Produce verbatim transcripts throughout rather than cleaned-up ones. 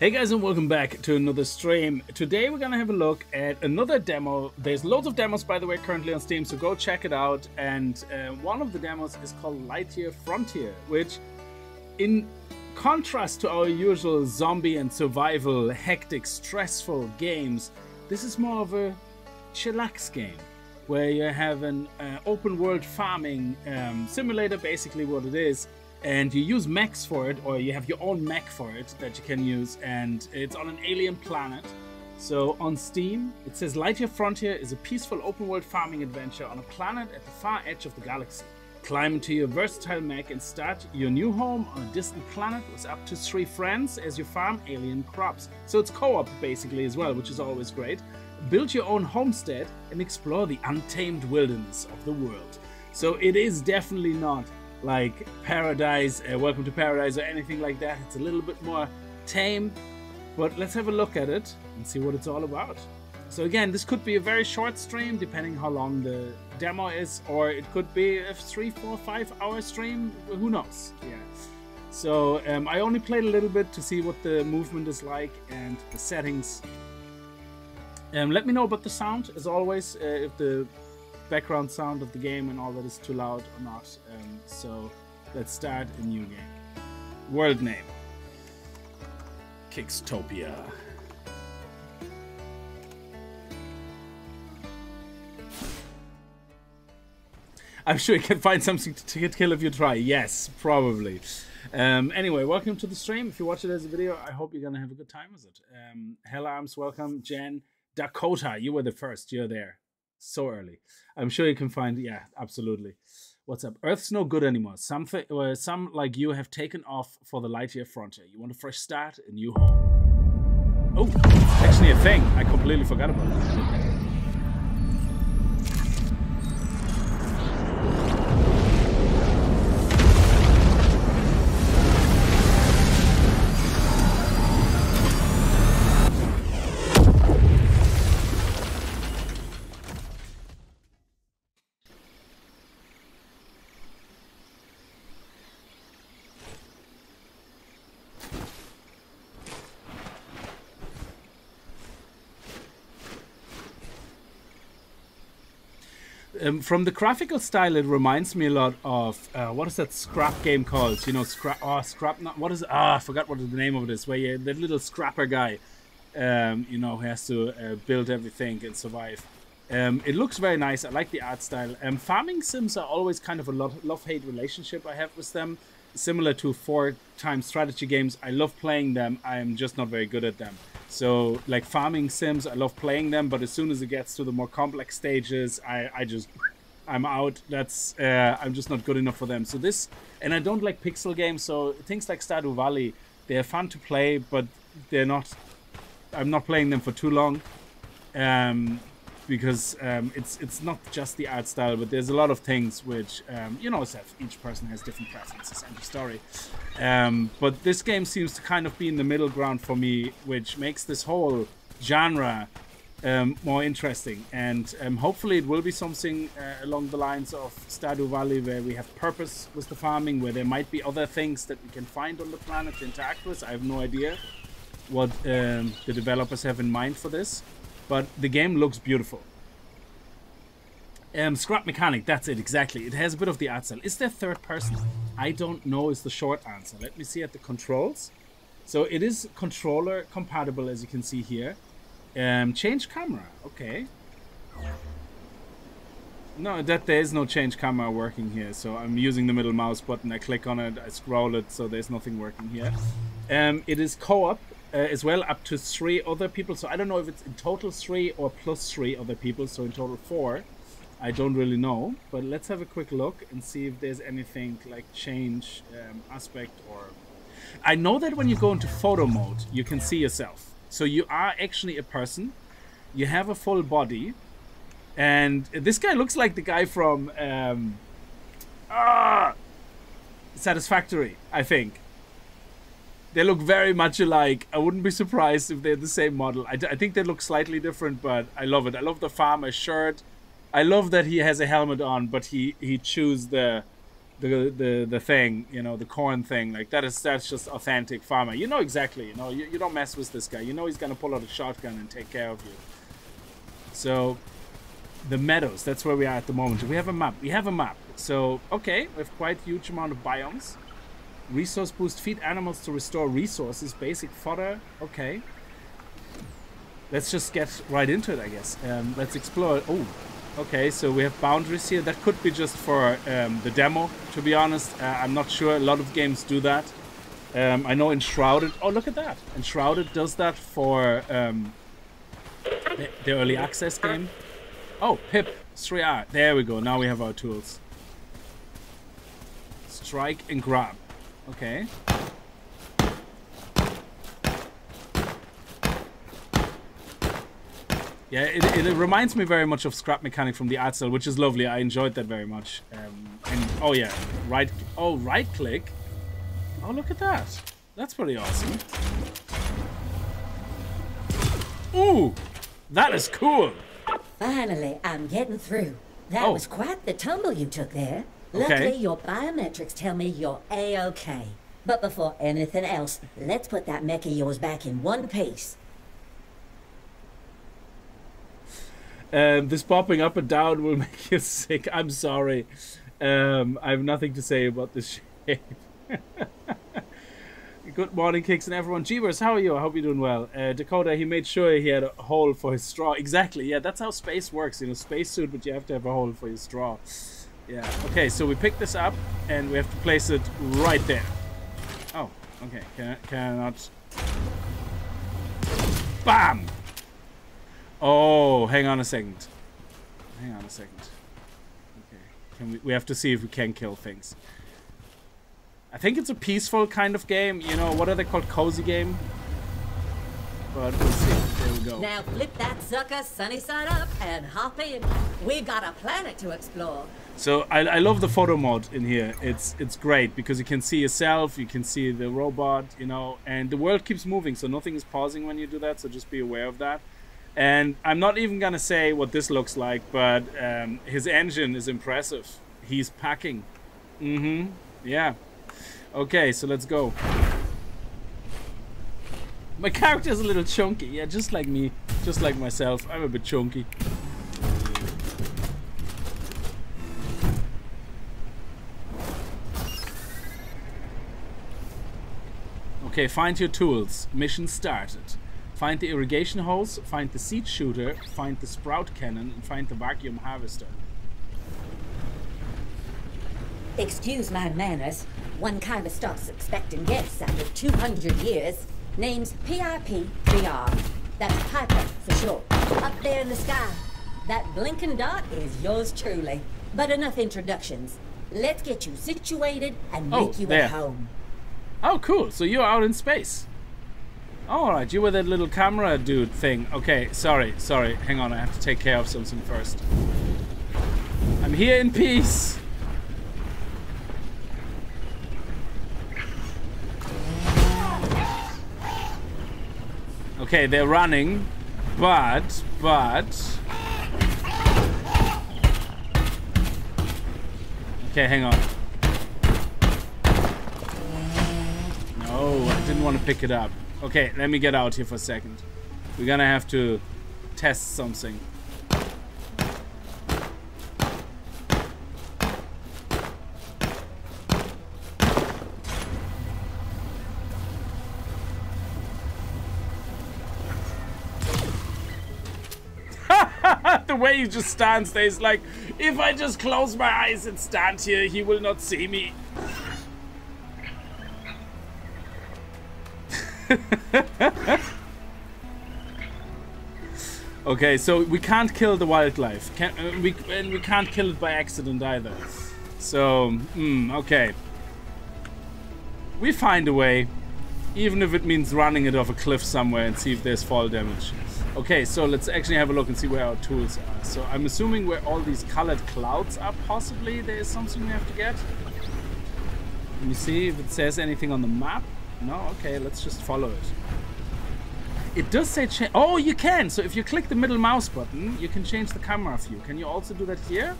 Hey guys, and welcome back to another stream. Today we're gonna have a look at another demo. There's loads of demos, by the way, currently on Steam, so go check it out. And uh, one of the demos is called Lightyear Frontier, which in contrast to our usual zombie and survival, hectic, stressful games, this is more of a chillax game where you have an uh, open world farming um, simulator, basically what it is. And you use mechs for it, or you have your own mech for it that you can use, and it's on an alien planet. So on Steam, it says Lightyear Frontier is a peaceful open-world farming adventure on a planet at the far edge of the galaxy. Climb into your versatile mech and start your new home on a distant planet with up to three friends as you farm alien crops. So it's co-op basically as well, which is always great. Build your own homestead and explore the untamed wilderness of the world. So it is definitely not like Paradise, uh, Welcome to Paradise or anything like that. It's a little bit more tame, but let's have a look at it and see what it's all about. So again, this could be a very short stream depending how long the demo is, or it could be a three, four, five hour stream, who knows. Yeah. So um, I only played a little bit to see what the movement is like and the settings. Um, let me know about the sound as always, uh, if the background sound of the game and all that is too loud or not. Um, so let's start a new game. World name: Kixtopia. I'm sure you can find something to get kill if you try. Yes, probably. Um, anyway, welcome to the stream. If you watch it as a video, I hope you're gonna have a good time with it. Um, Hell Arms, welcome. Jen, Dakota, you were the first. You're there. So early. I'm sure you can find, yeah, absolutely. What's up? Earth's no good anymore. Something, well, some like you have taken off for the Lightyear Frontier. You want a fresh start, a new home. Oh, it's actually a thing. I completely forgot about that. Um, from the graphical style, it reminds me a lot of uh, what is that scrap game called? You know, scrap. Oh, scrap. Not, what is? Ah, oh, I forgot what the name of it is. Where you, that little scrapper guy, um, you know, has to uh, build everything and survive. Um, it looks very nice. I like the art style. Um, farming sims are always kind of a love-hate relationship I have with them. Similar to four-time strategy games, I love playing them. I am just not very good at them. So, like farming sims, I love playing them, but as soon as it gets to the more complex stages, I, I just, I'm out. That's, uh, I'm just not good enough for them. So this, and I don't like pixel games, so things like Stardew Valley, they're fun to play, but they're not, I'm not playing them for too long. Um, because um, it's, it's not just the art style, but there's a lot of things which, um, you know, each person has different preferences, end of story. Um, but this game seems to kind of be in the middle ground for me, which makes this whole genre um, more interesting. And um, hopefully it will be something uh, along the lines of Stardew Valley, where we have purpose with the farming, where there might be other things that we can find on the planet to interact with. I have no idea what um, the developers have in mind for this. But the game looks beautiful. Um, Scrap Mechanic, that's it, exactly. It has a bit of the art style. Is there third person? I don't know is the short answer. Let me see at the controls. So it is controller compatible, as you can see here. Um, change camera, okay. No, that there is no change camera working here. So I'm using the middle mouse button. I click on it, I scroll it, so there's nothing working here. Um, it is co-op. Uh, as well, up to three other people. So I don't know if it's in total three or plus three other people, so in total four. I don't really know, but let's have a quick look and see if there's anything like change um, aspect or... I know that when you go into photo mode, you can see yourself. So you are actually a person, you have a full body, and this guy looks like the guy from um, ah, Satisfactory, I think. They look very much alike. I wouldn't be surprised if they're the same model. I, I think they look slightly different, but I love it. I love the farmer shirt. I love that he has a helmet on, but he, he chews the the the the thing, you know, the corn thing, like that is that's just authentic farmer. You know exactly, you know, you, you don't mess with this guy. You know he's gonna pull out a shotgun and take care of you. So the meadows, that's where we are at the moment. We have a map. We have a map. So okay, we have quite a huge amount of biomes. Resource boost, feed animals to restore resources, basic fodder. Okay. Let's just get right into it, I guess. Um, let's explore. Oh, okay. So we have boundaries here. That could be just for um, the demo, to be honest. Uh, I'm not sure. A lot of games do that. Um, I know Enshrouded. Oh, look at that. Enshrouded does that for um, the, the early access game. Oh, P I P three R. There we go. Now we have our tools. Strike and grab. Okay. Yeah, it, it reminds me very much of Scrap Mechanic from the art style, which is lovely. I enjoyed that very much. Um, and oh yeah, right. Oh, right click. Oh, look at that. That's pretty awesome. Ooh, that is cool. Finally, I'm getting through. That oh. was quite the tumble you took there. Okay. Luckily, your biometrics tell me you're A-okay. But before anything else, let's put that mech of yours back in one piece. Um, this popping up and down will make you sick. I'm sorry. Um, I have nothing to say about this shape. Good morning, Kicks and everyone. Jeebers, how are you? I hope you're doing well. Uh, Dakota, he made sure he had a hole for his straw. Exactly. Yeah, that's how space works. You know, space suit, but you have to have a hole for your straw. Yeah. Okay, so we pick this up and we have to place it right there. Oh, okay. Can I, can I not? Bam! Oh, hang on a second. Hang on a second. Okay. Can we, we have to see if we can kill things. I think it's a peaceful kind of game. You know, what are they called? Cozy game? But we'll see. There we go. Now flip that sucker sunny side up and hop in. We've got a planet to explore. So I, I love the photo mode in here. It's it's great because you can see yourself. You can see the robot, you know. And the world keeps moving. So nothing is pausing when you do that. So just be aware of that. And I'm not even gonna say what this looks like, but um, his engine is impressive. He's packing. Mm-hmm. Yeah. Okay, so let's go. My character's a little chunky. Yeah, just like me. Just like myself. I'm a bit chunky. Okay, find your tools. Mission started. Find the irrigation hose, find the seed shooter, find the sprout cannon, and find the vacuum harvester. Excuse my manners. One kind of stops expecting guests after two hundred years. Name's P I P three R. That's Piper for sure. Up there in the sky. That blinking dot is yours truly. But enough introductions. Let's get you situated and oh, make you there. At home. Oh, cool. So you're out in space. Alright, you were that little camera dude thing. Okay, sorry, sorry. Hang on, I have to take care of something first. I'm here in peace. Okay, they're running, but, but... Okay, hang on. No, I didn't want to pick it up. Okay, let me get out here for a second. We're gonna have to test something. The way he just stands there is like, if I just close my eyes and stand here, he will not see me. Okay, so we can't kill the wildlife, can, uh, we, and we can't kill it by accident either. So, mm, okay, we find a way, even if it means running it off a cliff somewhere and see if there's fall damage. Okay, so let's actually have a look and see where our tools are. So I'm assuming where all these colored clouds are, possibly there is something we have to get. Let me see if it says anything on the map. No, okay, let's just follow it. It does say change. Oh, you can! So if you click the middle mouse button, you can change the camera view. Can you also do that here?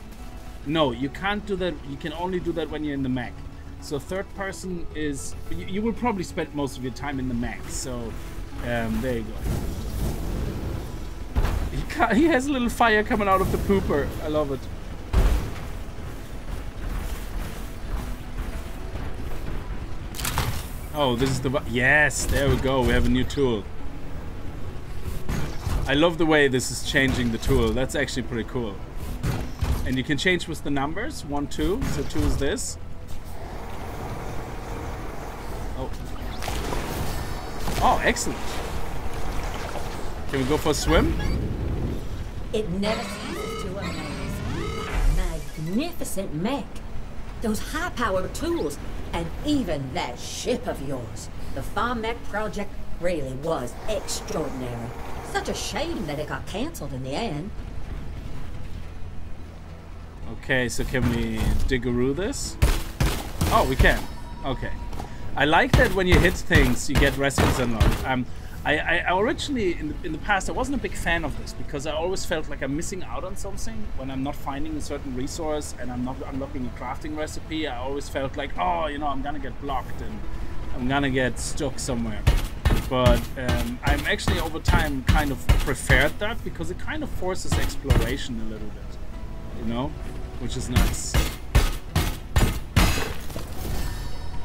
No, you can't do that. You can only do that when you're in the mech. So third person is... You, you will probably spend most of your time in the mech. So um, there you go. He, can't, he has a little fire coming out of the pooper. I love it. Oh, this is the... Yes, there we go. We have a new tool. I love the way this is changing the tool. That's actually pretty cool. And you can change with the numbers. One, two. So two is this. Oh. Oh, excellent. Can we go for a swim? It never ceases to amaze me. Magnificent mech. Those high-powered tools. And even that ship of yours. The Farm Mech project really was extraordinary. Such a shame that it got cancelled in the end. Okay, so can we diggeroo this? Oh, we can. Okay. I like that when you hit things, you get recipes unlocked. Um, I, I, I originally, in the, in the past, I wasn't a big fan of this because I always felt like I'm missing out on something when I'm not finding a certain resource and I'm not unlocking a crafting recipe. I always felt like, oh, you know, I'm gonna get blocked and I'm gonna get stuck somewhere. But um, I'm actually, over time, kind of preferred that because it kind of forces exploration a little bit, you know, which is nice.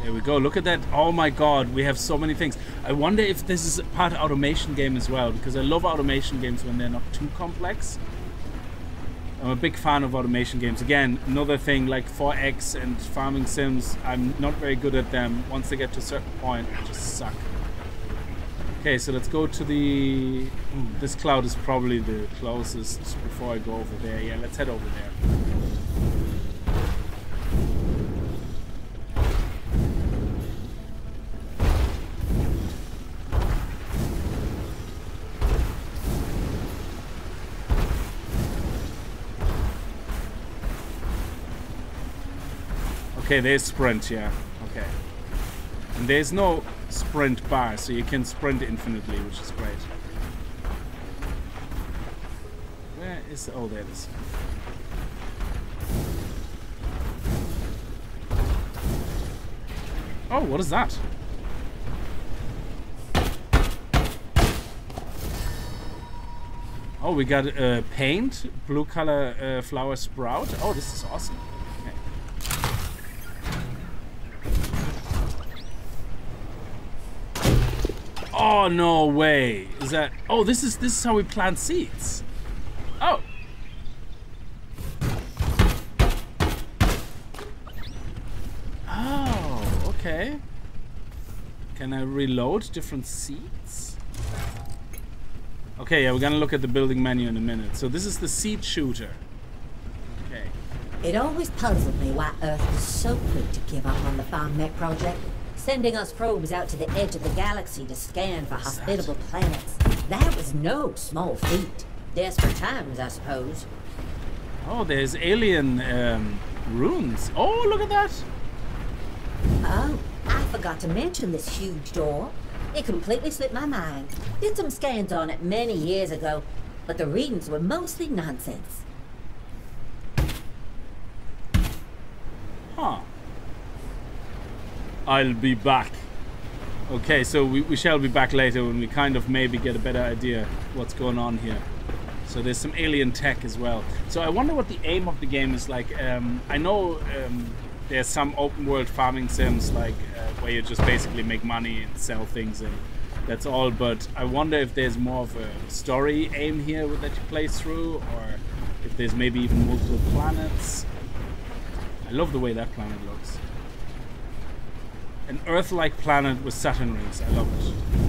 There we go. Look at that. Oh my god, we have so many things. I wonder if this is a part automation game as well, because I love automation games when they're not too complex. I'm a big fan of automation games. Again, another thing like four X and Farming Sims, I'm not very good at them. Once they get to a certain point, they just suck. Okay, so let's go to the... Mm, this cloud is probably the closest before I go over there. Yeah, let's head over there. Okay, there's sprint, yeah. Okay. And there's no sprint bar, so you can sprint infinitely, which is great. Where is... Oh, there it is. Oh, what is that? Oh, we got uh, paint, blue color uh, flower sprout. Oh, this is awesome. Oh, no way. Is that... Oh, this is this is how we plant seeds. Oh. Oh, okay. Can I reload different seeds? Okay, yeah, we're gonna look at the building menu in a minute. So this is the seed shooter. Okay. It always puzzled me why Earth was so quick to give up on the Farm Mech project. Sending us probes out to the edge of the galaxy to scan for hospitable planets. That was no small feat. Desperate times, I suppose. Oh, there's alien um, runes. Oh, look at that. Oh, I forgot to mention this huge door. It completely slipped my mind. Did some scans on it many years ago, but the readings were mostly nonsense. Huh. I'll be back. Okay, so we, we shall be back later when we kind of maybe get a better idea what's going on here. So there's some alien tech as well. So I wonder what the aim of the game is like. Um, I know um, there's some open world farming sims like uh, where you just basically make money and sell things and that's all. But I wonder if there's more of a story aim here that you play through, or if there's maybe even multiple planets. I love the way that planet looks. An Earth-like planet with Saturn rings. I love it.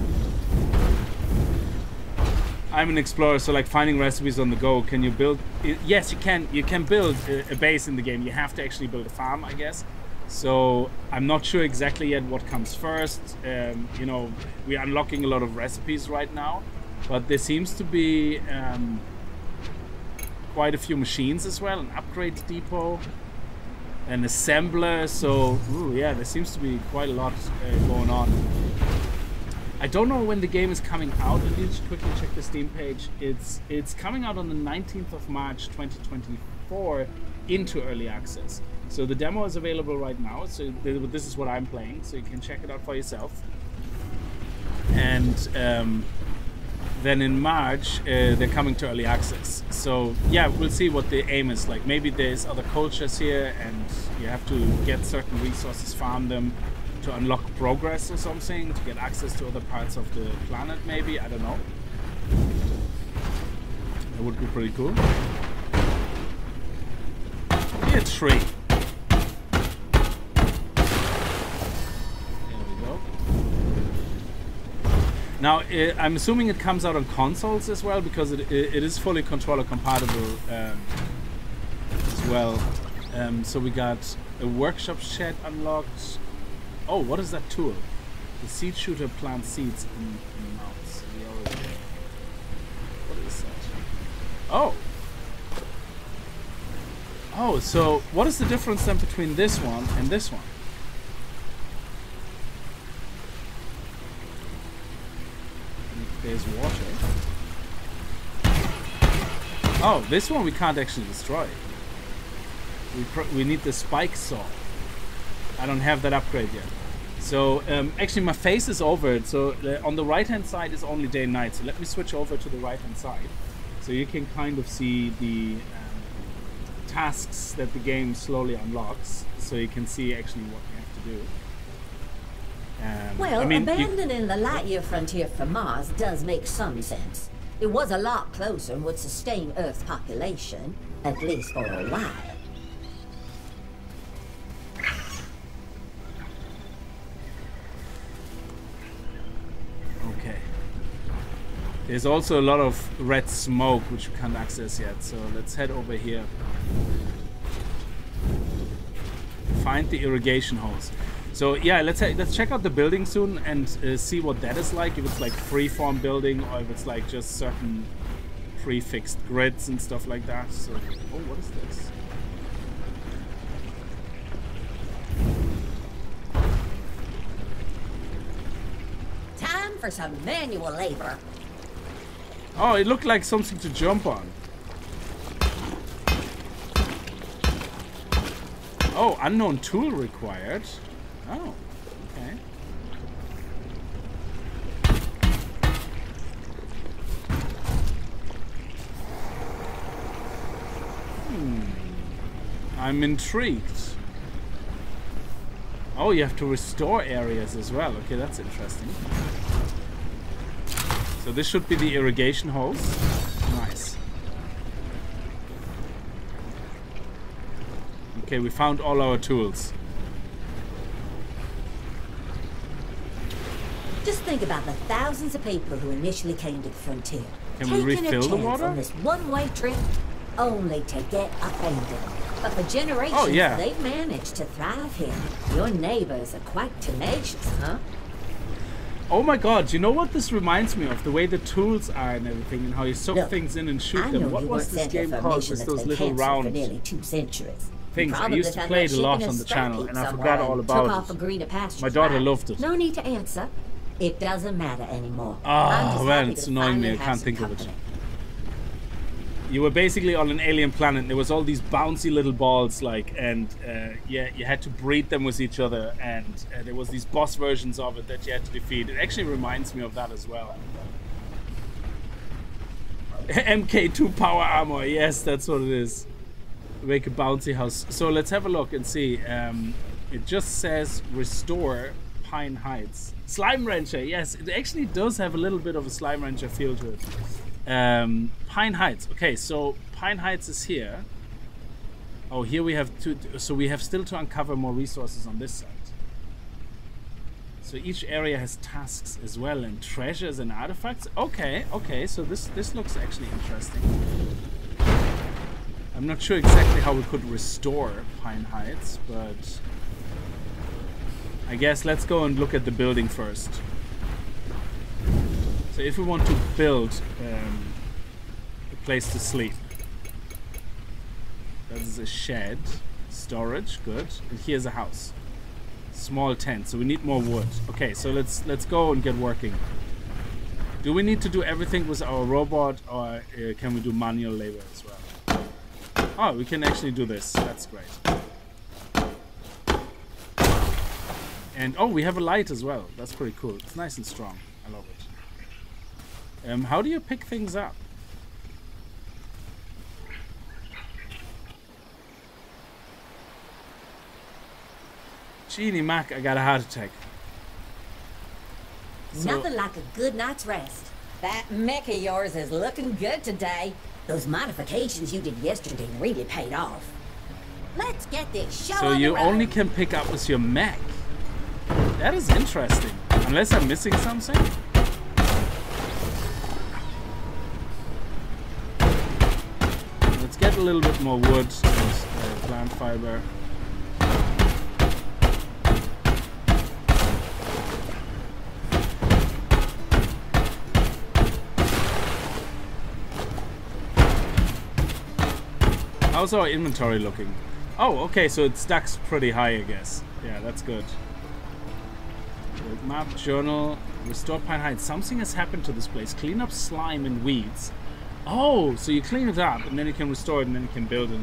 I'm an explorer, so like finding recipes on the go. Can you build? Yes, you can. You can build a base in the game. You have to actually build a farm, I guess. So I'm not sure exactly yet what comes first. Um, you know, we're unlocking a lot of recipes right now, but there seems to be um, quite a few machines as well. An upgrade depot. An assembler, so ooh, yeah, there seems to be quite a lot uh, going on. I don't know when the game is coming out. I need to quickly check the Steam page. It's it's coming out on the nineteenth of March, twenty twenty-four, into early access. So the demo is available right now. So this is what I'm playing. So you can check it out for yourself. And um, then in March, uh, they're coming to early access. So yeah, we'll see what the aim is. Like maybe there's other cultures here and you have to get certain resources, farm them to unlock progress or something, to get access to other parts of the planet maybe, I don't know. That would be pretty cool. A tree. Now, it, I'm assuming it comes out on consoles as well, because it, it, it is fully controller compatible um, as well. Um, so we got a workshop shed unlocked. Oh, what is that tool? The seed shooter plants seeds in, in mounts. What is that? Oh! Oh, so what is the difference then between this one and this one? There's water. Oh, this one we can't actually destroy. We, pr we need the spike saw. I don't have that upgrade yet. So um, actually my face is over it. So uh, on the right hand side is only day and night. So let me switch over to the right hand side. So you can kind of see the um, tasks that the game slowly unlocks. So you can see actually what you have to do. Um, well, I mean, abandoning you... the Lightyear Frontier for Mars does make some sense. It was a lot closer and would sustain Earth's population, at least for a while. Okay. There's also a lot of red smoke which you can't access yet, so let's head over here. Find the irrigation hose. So yeah, let's let's check out the building soon and uh, see what that is like. If it's like freeform building or if it's like just certain prefixed grids and stuff like that. So, oh, what is this? Time for some manual labor. Oh, it looked like something to jump on. Oh, unknown tool required. Oh, okay. Hmm. I'm intrigued. Oh, you have to restore areas as well. Okay, that's interesting. So this should be the irrigation hose. Nice. Okay, we found all our tools. Just think about the thousands of people who initially came to the frontier. Can we refill the water? On this one-way trip only to get offended. But for generations, oh, yeah, they've managed to thrive here. Your neighbors are quite tenacious, huh? Oh my God, you know what this reminds me of? The way the tools are and everything, and how you soak Look, things in and shoot I them. What was this game called with those little round things? I used to play it a lot on the channel, and I forgot all about it. My daughter loved it. No need to answer. It doesn't matter anymore. Oh, man, it's annoying me. I can't think of it. You were basically on an alien planet. And there was all these bouncy little balls, like, and uh, yeah, you had to breed them with each other. And uh, there was these boss versions of it that you had to defeat. It actually reminds me of that as well. M K two power armor. Yes, that's what it is. Make a bouncy house. So let's have a look and see. Um, it just says restore Pine Heights. Slime Rancher, yes, it actually does have a little bit of a Slime Rancher feel to it. Um, Pine Heights, okay, so Pine Heights is here. Oh, here we have two, so we have still to uncover more resources on this side. So each area has tasks as well, and treasures and artifacts. Okay, okay, so this, this looks actually interesting. I'm not sure exactly how we could restore Pine Heights, but I guess let's go and look at the building first. So if we want to build um, a place to sleep, that is a shed, storage, good, and here's a house, small tent. So we need more wood. Okay, so let's let's go and get working. Do we need to do everything with our robot, or uh, can we do manual labor as well? Oh, we can actually do this. That's great. And oh, we have a light as well. That's pretty cool. It's nice and strong. I love it. Um, how do you pick things up? Jeannie Mac, I got a heart attack. So, nothing like a good night's rest. That mech of yours is looking good today. Those modifications you did yesterday really paid off. Let's get this show. So on you the road. Only can pick up with your mech. That is interesting. Unless I'm missing something. Let's get a little bit more wood and uh, plant fiber. How's our inventory looking? Oh, okay, so it stacks pretty high, I guess. Yeah, that's good. Map, journal, restore Pine Heights. Something has happened to this place. Clean up slime and weeds. Oh, so you clean it up and then you can restore it and then you can build it.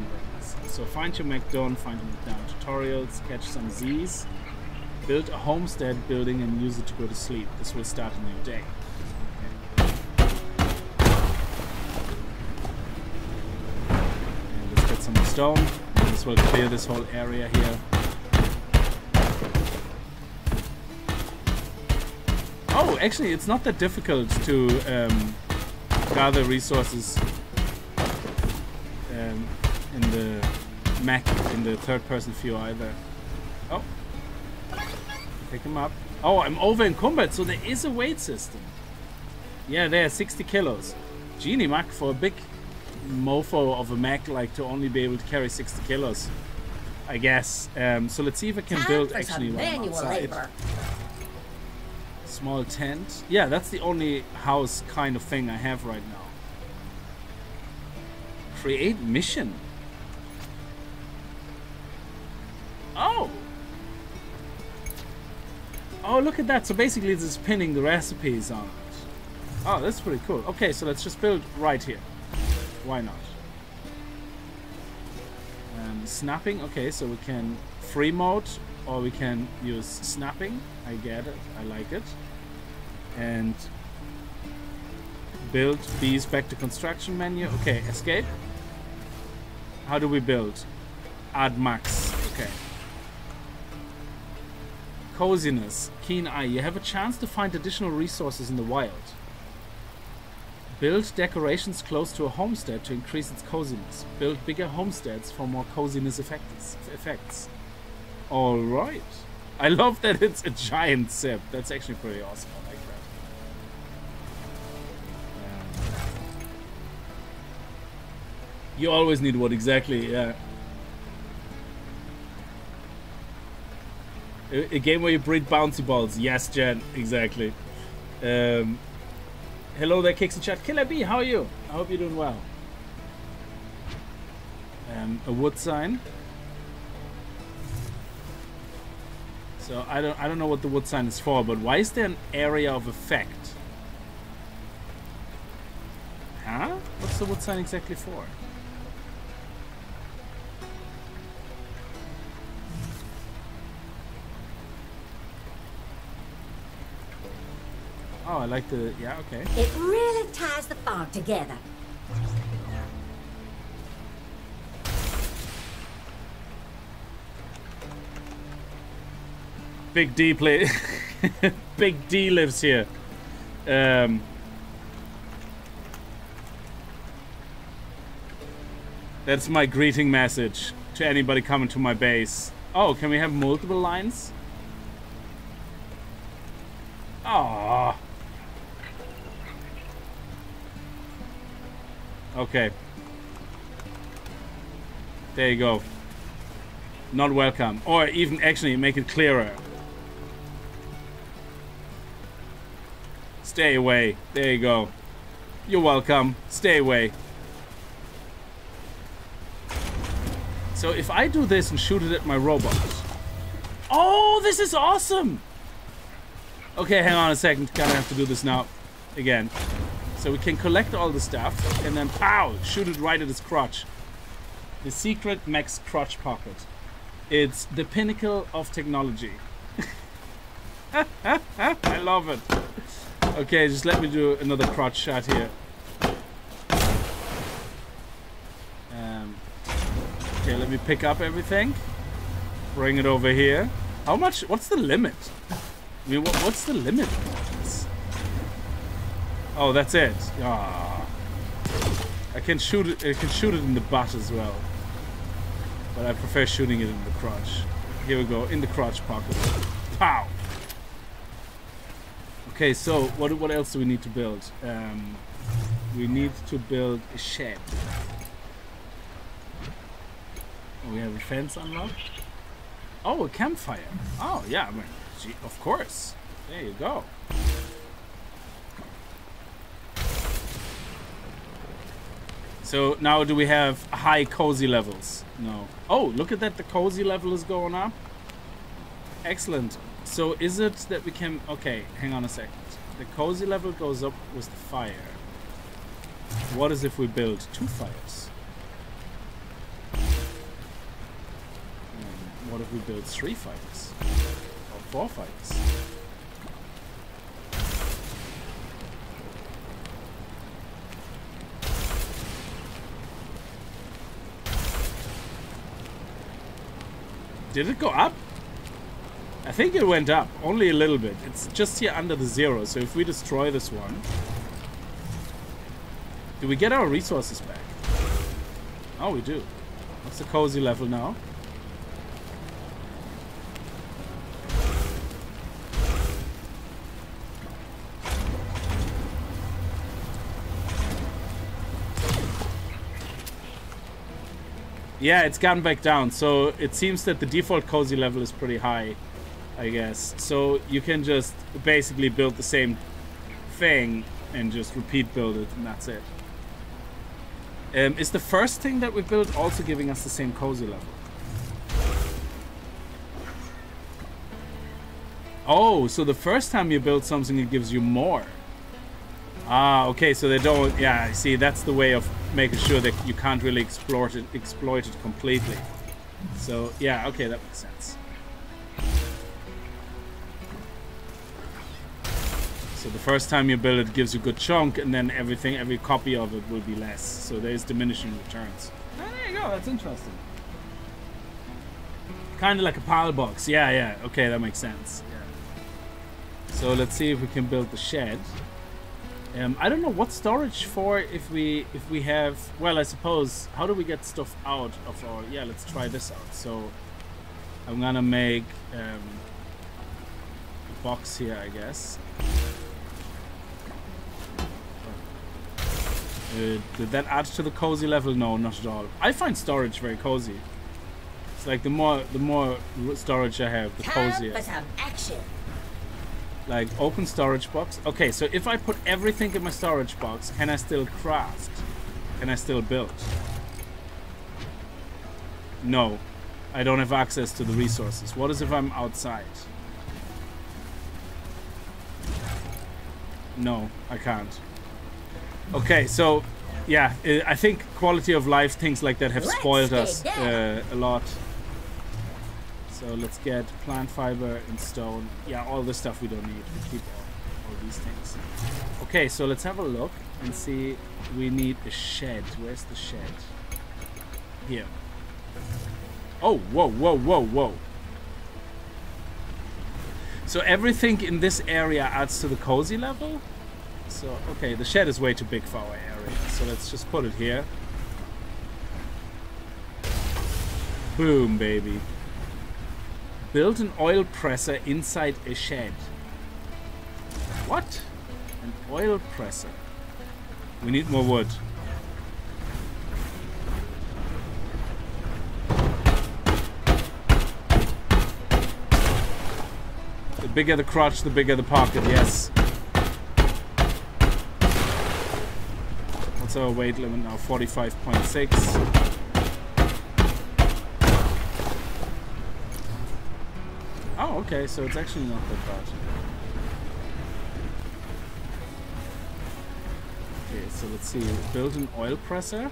So find your MacDon, find your MacDon tutorials, catch some Z's, build a homestead building and use it to go to sleep. This will start a new day. Stone. This will clear this whole area here. Oh, actually, it's not that difficult to um, gather resources um, in the Mac, in the third-person view either. Oh, pick him up. Oh, I'm over encumbered, so there is a weight system. Yeah, there, sixty kilos. Genie Mac for a big mofo of a mech, like to only be able to carry sixty kilos, I guess. Um, so let's see if I can build actually one outside. Small tent. Yeah, that's the only house kind of thing I have right now. Create mission. Oh! Oh, look at that. So basically it's just pinning the recipes on it. Oh, that's pretty cool. Okay, so let's just build right here. Why not? Um, snapping, okay, so we can free mode or we can use snapping. I get it, I like it. And build these back to construction menu. Okay, escape. How do we build? Add max, okay. Coziness, keen eye. You have a chance to find additional resources in the wild. Build decorations close to a homestead to increase its coziness. Build bigger homesteads for more coziness effects. Alright. I love that it's a giant sip. That's actually pretty awesome. I like that. Yeah. You always need wood, exactly, yeah. A, a game where you breed bouncy balls. Yes, Jen, exactly. Um... Hello there, Kicks and Chat. Killer B, how are you? I hope you're doing well. Um, a wood sign. So I don't, I don't know what the wood sign is for, but why is there an area of effect? Huh? What's the wood sign exactly for? Oh, I like the... yeah, okay. It really ties the fog together. Big D play... Big D lives here. Um, that's my greeting message to anybody coming to my base. Oh, can we have multiple lines? Aww. Okay. There you go. Not welcome. Or even actually make it clearer. Stay away. There you go. You're welcome. Stay away. So if I do this and shoot it at my robot. Oh, this is awesome! Okay, hang on a second. Gotta have to do this now. Again. So we can collect all the stuff and then pow, shoot it right at his crotch. The secret mech's crotch pocket. It's the pinnacle of technology. I love it. Okay, just let me do another crotch shot here. Um, okay, let me pick up everything. Bring it over here. How much? What's the limit? I mean, what, what's the limit? Oh, that's it. Ah, I can shoot it. I can shoot it in the butt as well, but I prefer shooting it in the crotch. Here we go, in the crotch pocket. Pow. Okay, so what what else do we need to build? Um, we need to build a shed. We have a fence unlocked. Oh, a campfire. Oh, yeah. I mean, gee, of course. There you go. So now do we have high cozy levels? No. Oh, look at that. The cozy level is going up. Excellent. So is it that we can... Okay, hang on a second. The cozy level goes up with the fire. What is if we build two fires? And what if we build three fires? Or four fires? Did it go up? I think it went up, only a little bit. It's just here under the zero, so if we destroy this one... Do we get our resources back? Oh, we do. What's the cozy level now? Yeah, it's gone back down, so it seems that the default cozy level is pretty high, I guess. So you can just basically build the same thing and just repeat build it, and that's it. Um, is the first thing that we built also giving us the same cozy level? Oh, so the first time you build something, it gives you more. Ah, okay, so they don't... Yeah, I see, that's the way of... making sure that you can't really exploit it, exploit it completely. So, yeah, okay, that makes sense. So the first time you build it gives you a good chunk, and then everything, every copy of it will be less. So there's diminishing returns. Oh, there you go, that's interesting. Kind of like a pile box. Yeah, yeah, okay, that makes sense. Yeah. So let's see if we can build the shed. Um, I don't know what storage for if we if we have, well, I suppose, how do we get stuff out of our, yeah, let's try this out. So I'm gonna make um, a box here, I guess. Uh, did that add to the cozy level? No, not at all. I find storage very cozy. It's like the more the more storage I have, the cozier. Like open storage box. Okay, so if I put everything in my storage box, can I still craft? Can I still build? No, I don't have access to the resources. What is if I'm outside? No, I can't. Okay, so yeah, I think quality of life, things like that have spoiled us uh, a lot. So let's get plant fiber and stone. Yeah, all the stuff we don't need. We keep all, all these things. Okay, so let's have a look and see. We need a shed. Where's the shed? Here. Oh, whoa, whoa, whoa, whoa. So everything in this area adds to the cozy level? So, okay, the shed is way too big for our area. So let's just put it here. Boom, baby. Build an oil presser inside a shed. What? An oil presser. We need more wood. The bigger the crotch, the bigger the pocket, yes. What's our weight limit now? forty-five point six. Oh, okay, so it's actually not that bad. Okay, so let's see. Build an oil presser.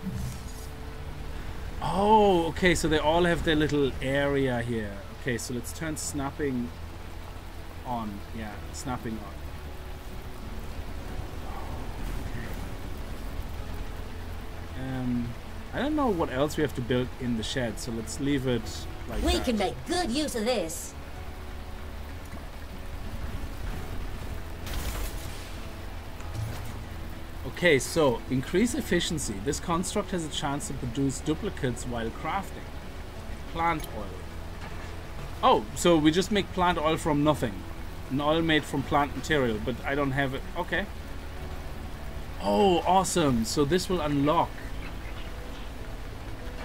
Oh, okay, so they all have their little area here. Okay, so let's turn snapping on. Yeah, snapping on. Um, I don't know what else we have to build in the shed, so let's leave it like that. We can make good use of this. Okay, so increase efficiency. This construct has a chance to produce duplicates while crafting. Plant oil. Oh, so we just make plant oil from nothing. An oil made from plant material, but I don't have it. Okay. Oh, awesome. So this will unlock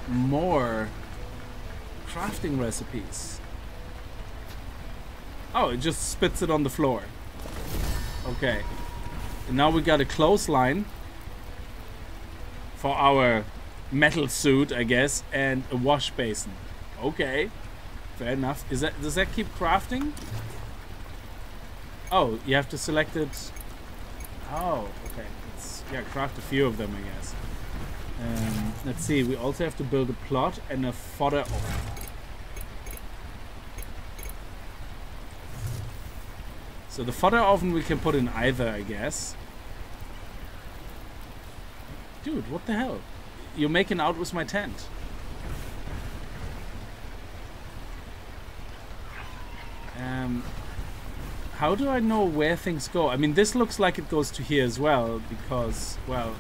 more crafting recipes. Oh, it just spits it on the floor. Okay. And now we got a clothesline for our metal suit, I guess, and a wash basin. Okay. Fair enough. Is that, does that keep crafting? Oh, you have to select it. Oh, okay. Yeah, craft a few of them, I guess. Um, let's see, we also have to build a plot and a fodder oven. So the fodder oven we can put in either, I guess. Dude, what the hell? You're making out with my tent. Um... How do I know where things go? I mean, this looks like it goes to here as well, because, well...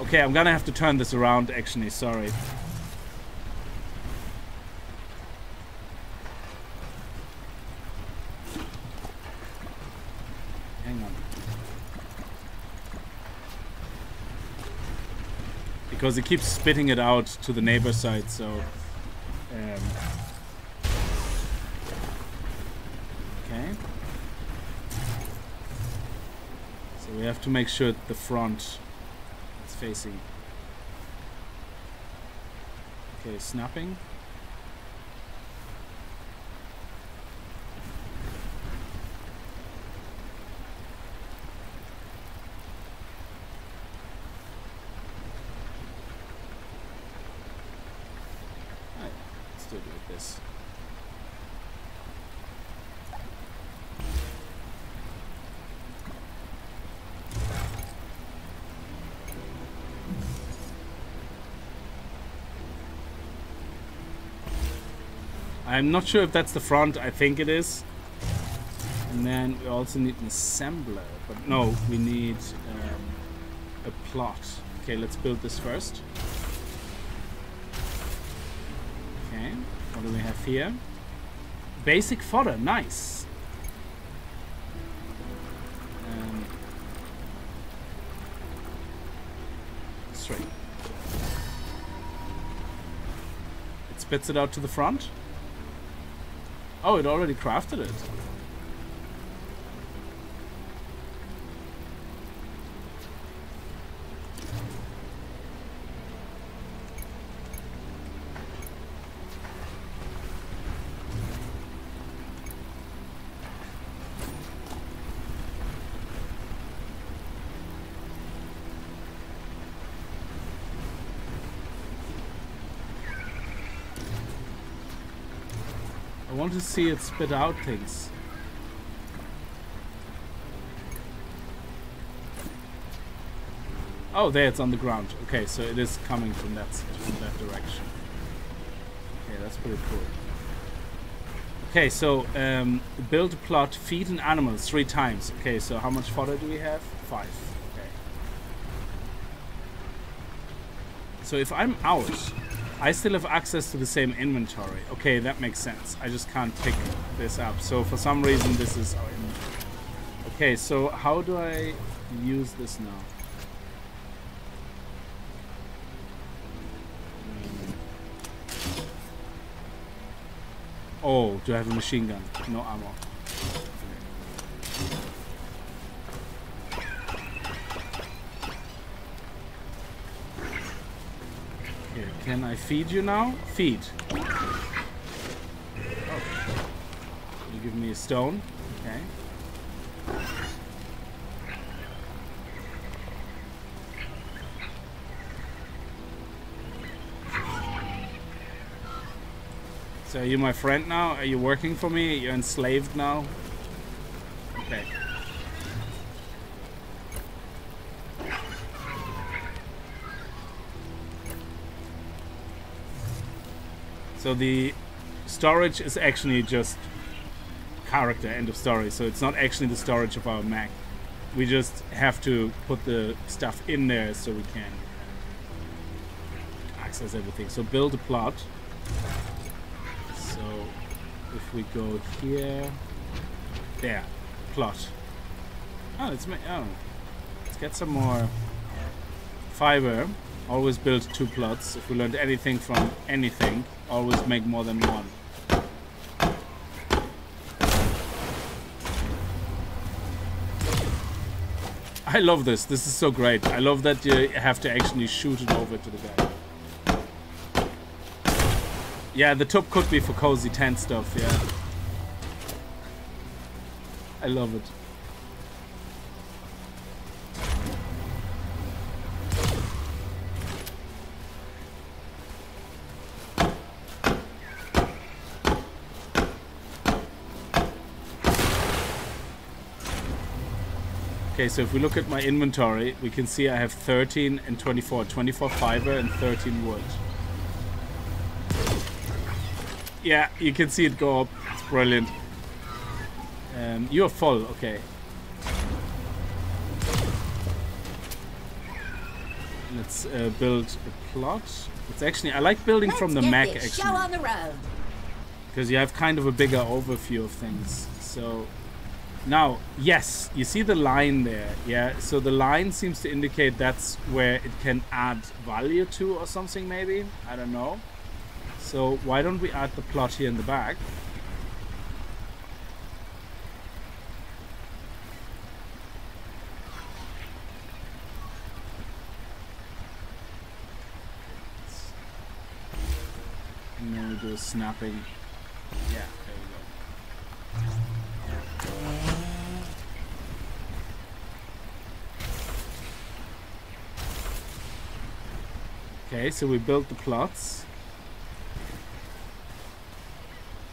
Okay, I'm gonna have to turn this around, actually, sorry. Hang on. Because it keeps spitting it out to the neighbor side, so... Um, we have to make sure the front is facing. Okay, snapping. Alright, let's do it like this. I'm not sure if that's the front, I think it is. And then we also need an assembler, but no, we need um, a plot. Okay, let's build this first. Okay, what do we have here? Basic fodder, nice. Um, straight. It spits it out to the front. Oh, it already crafted it. I want to see it spit out things. Oh, there it's on the ground. Okay, so it is coming from that from that direction. Okay, that's pretty cool. Okay, so um, build a plot, feed an animal three times. Okay, so how much fodder do we have? Five. Okay. So if I'm out, I still have access to the same inventory. Okay, that makes sense. I just can't pick this up. So for some reason this is our inventory. Okay, so how do I use this now? Oh, do I have a machine gun? No ammo. Can I feed you now? Feed. Oh. You give me a stone. Okay. So are you my friend now? Are you working for me? You're enslaved now? Okay. So the storage is actually just character, end of story. So it's not actually the storage of our Mac. We just have to put the stuff in there so we can access everything. So build a plot. So if we go here, there, plot. Oh, let's make, oh, let's get some more fiber. Always build two plots. If we learned anything from anything, always make more than one. I love this. This is so great. I love that you have to actually shoot it over to the guy. Yeah, the top could be for cozy tent stuff, yeah. I love it. Okay, so if we look at my inventory, we can see I have thirteen and twenty-four. twenty-four fiber and thirteen wood. Yeah, you can see it go up. It's brilliant. Um, you're full, okay. Let's uh, build a plot. It's actually, I like building Let's from the Mac, actually. Show on the road. Because you have kind of a bigger overview of things. So... Now, yes, you see the line there, yeah? So the line seems to indicate that's where it can add value to or something, maybe? I don't know. So why don't we add the plot here in the back? And then we do a snapping. Yeah, there we go. Okay, so we built the plots.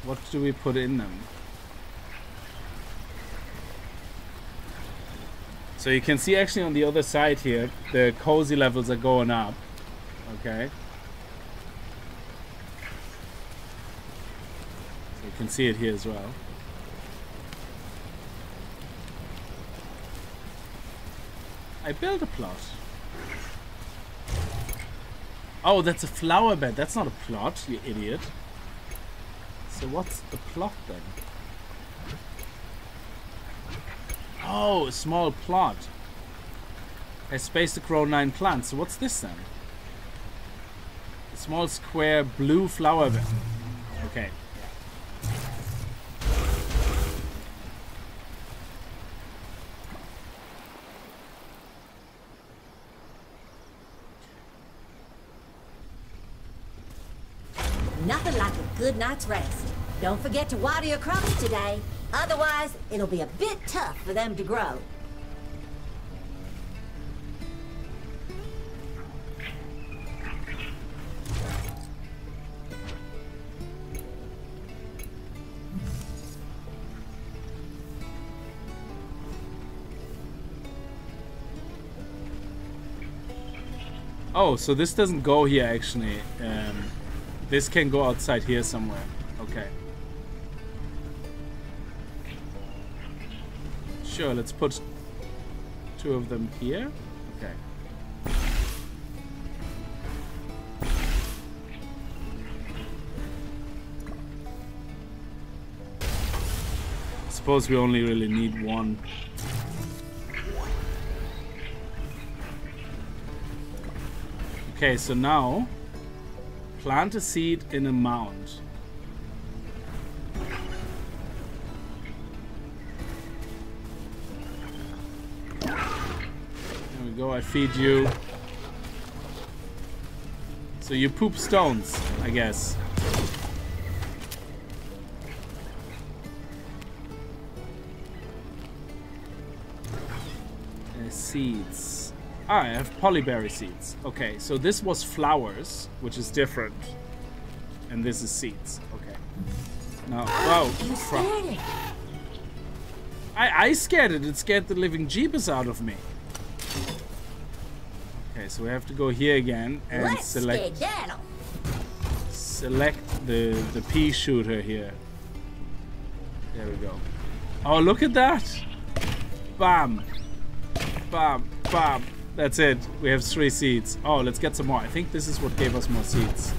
What do we put in them? So you can see actually on the other side here, the cozy levels are going up. Okay. So you can see it here as well. I built a plot. Oh, that's a flower bed. That's not a plot, you idiot. So what's a plot then? Oh, a small plot. Has space to grow nine plants. So what's this then? A small square blue flower bed. Okay. Nothing like a good night's rest. Don't forget to water your crops today. Otherwise, it'll be a bit tough for them to grow. Oh, so this doesn't go here actually. Um, This can go outside here somewhere. Okay. Sure, let's put two of them here. Okay. Suppose we only really need one. Okay, so now... Plant a seed in a mound. There we go, I feed you. So you poop stones, I guess. Uh, seeds. Ah, I have polyberry seeds. Okay, so this was flowers, which is different. And this is seeds. Okay. No. Wow. Crap. I, I scared it. It scared the living jeepers out of me. Okay, so we have to go here again and Let's select select the, the pea shooter here. There we go. Oh, look at that. Bam. Bam. Bam. That's it. We have three seeds. Oh, let's get some more. I think this is what gave us more seeds.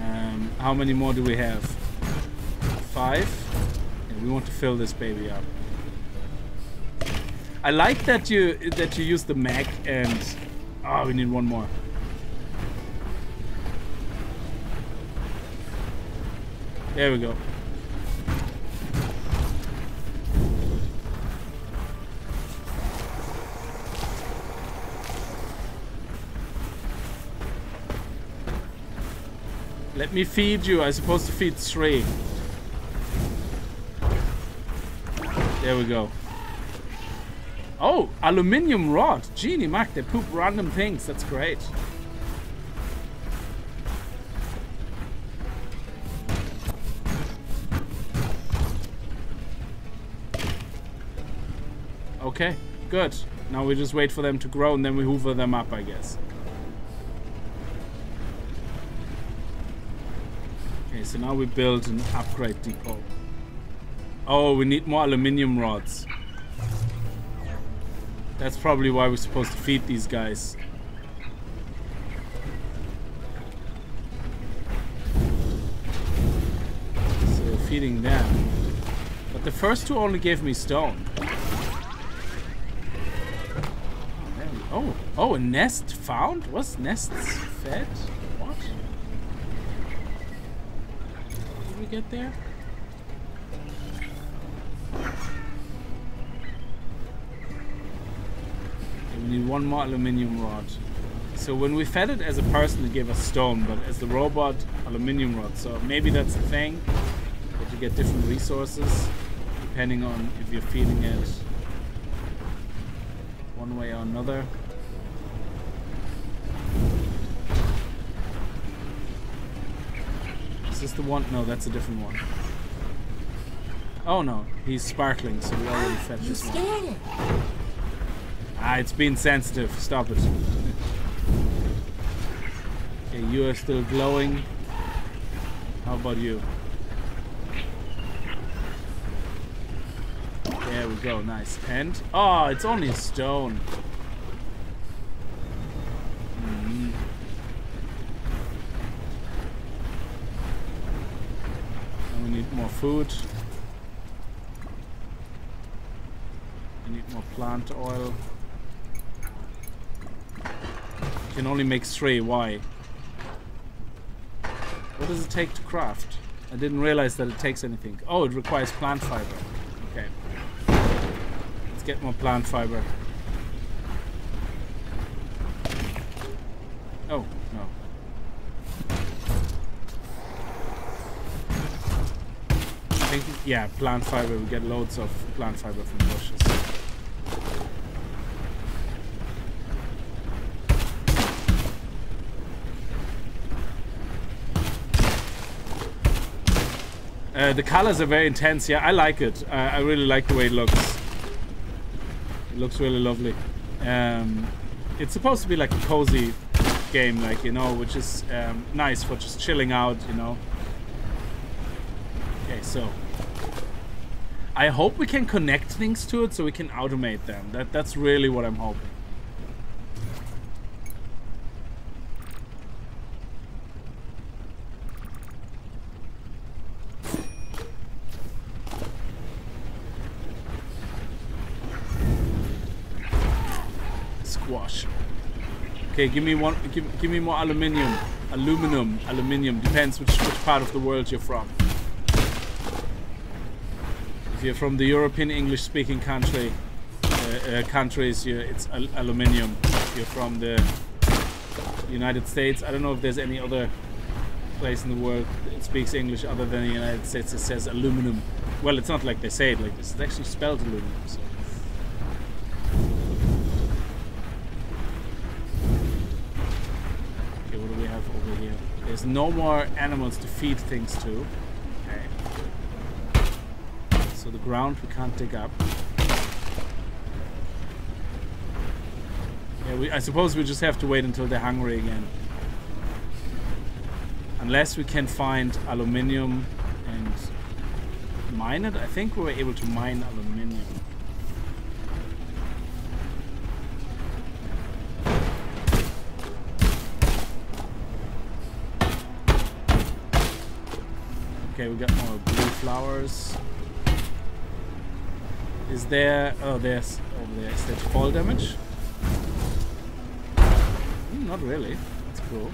Um, how many more do we have? Five. And we want to fill this baby up. I like that you that you use the Mac and oh, we need one more. There we go. Let me feed you. I'm supposed to feed three. There we go. Oh, aluminium rod. Genie Mac, they poop random things. That's great. Okay, good. Now we just wait for them to grow and then we hoover them up, I guess. Okay, so now we build an upgrade depot. Oh, we need more aluminium rods. That's probably why we're supposed to feed these guys. So feeding them. But the first two only gave me stone. Oh, oh, a nest found? What's nests fed? What? Did we get there? Okay, we need one more aluminium rod. So when we fed it as a person, it gave us stone, but as the robot, aluminium rod. So maybe that's the thing, that you get different resources, depending on if you're feeding it one way or another. Is this the one? No, that's a different one. Oh no, he's sparkling, so we already fed this one. Ah, it's being sensitive. Stop it. Okay, you are still glowing. How about you? There we go, nice. And oh, it's only a stone. Mm. Now we need more food. We need more plant oil. You can only make three. Why? What does it take to craft? I didn't realize that it takes anything. Oh, it requires plant fiber. Okay. Get more plant fiber. Oh, no. I think, yeah, plant fiber. We get loads of plant fiber from bushes. Uh, the colors are very intense. Yeah, I like it. Uh, I really like the way it looks. Looks really lovely. Um, it's supposed to be like a cozy game, like, you know, which is um, nice for just chilling out, you know. Okay, so I hope we can connect things to it so we can automate them. That that's really what I'm hoping. Okay, give me one. Give, give me more aluminium, aluminum, aluminium. Depends which which part of the world you're from. If you're from the European English-speaking country, uh, uh, countries, you, it's al aluminium. If you're from the United States, I don't know if there's any other place in the world that speaks English other than the United States that says aluminum. Well, it's not like they say it like this. It's actually spelled aluminum. So. There's no more animals to feed things to. Okay. So the ground we can't dig up. Yeah, we, I suppose we just have to wait until they're hungry again. Unless we can find aluminium and mine it. I think we were able to mine aluminium. Okay, we got more blue flowers. Is there... oh, there's over there. Is there fall damage? Mm, not really. That's cool.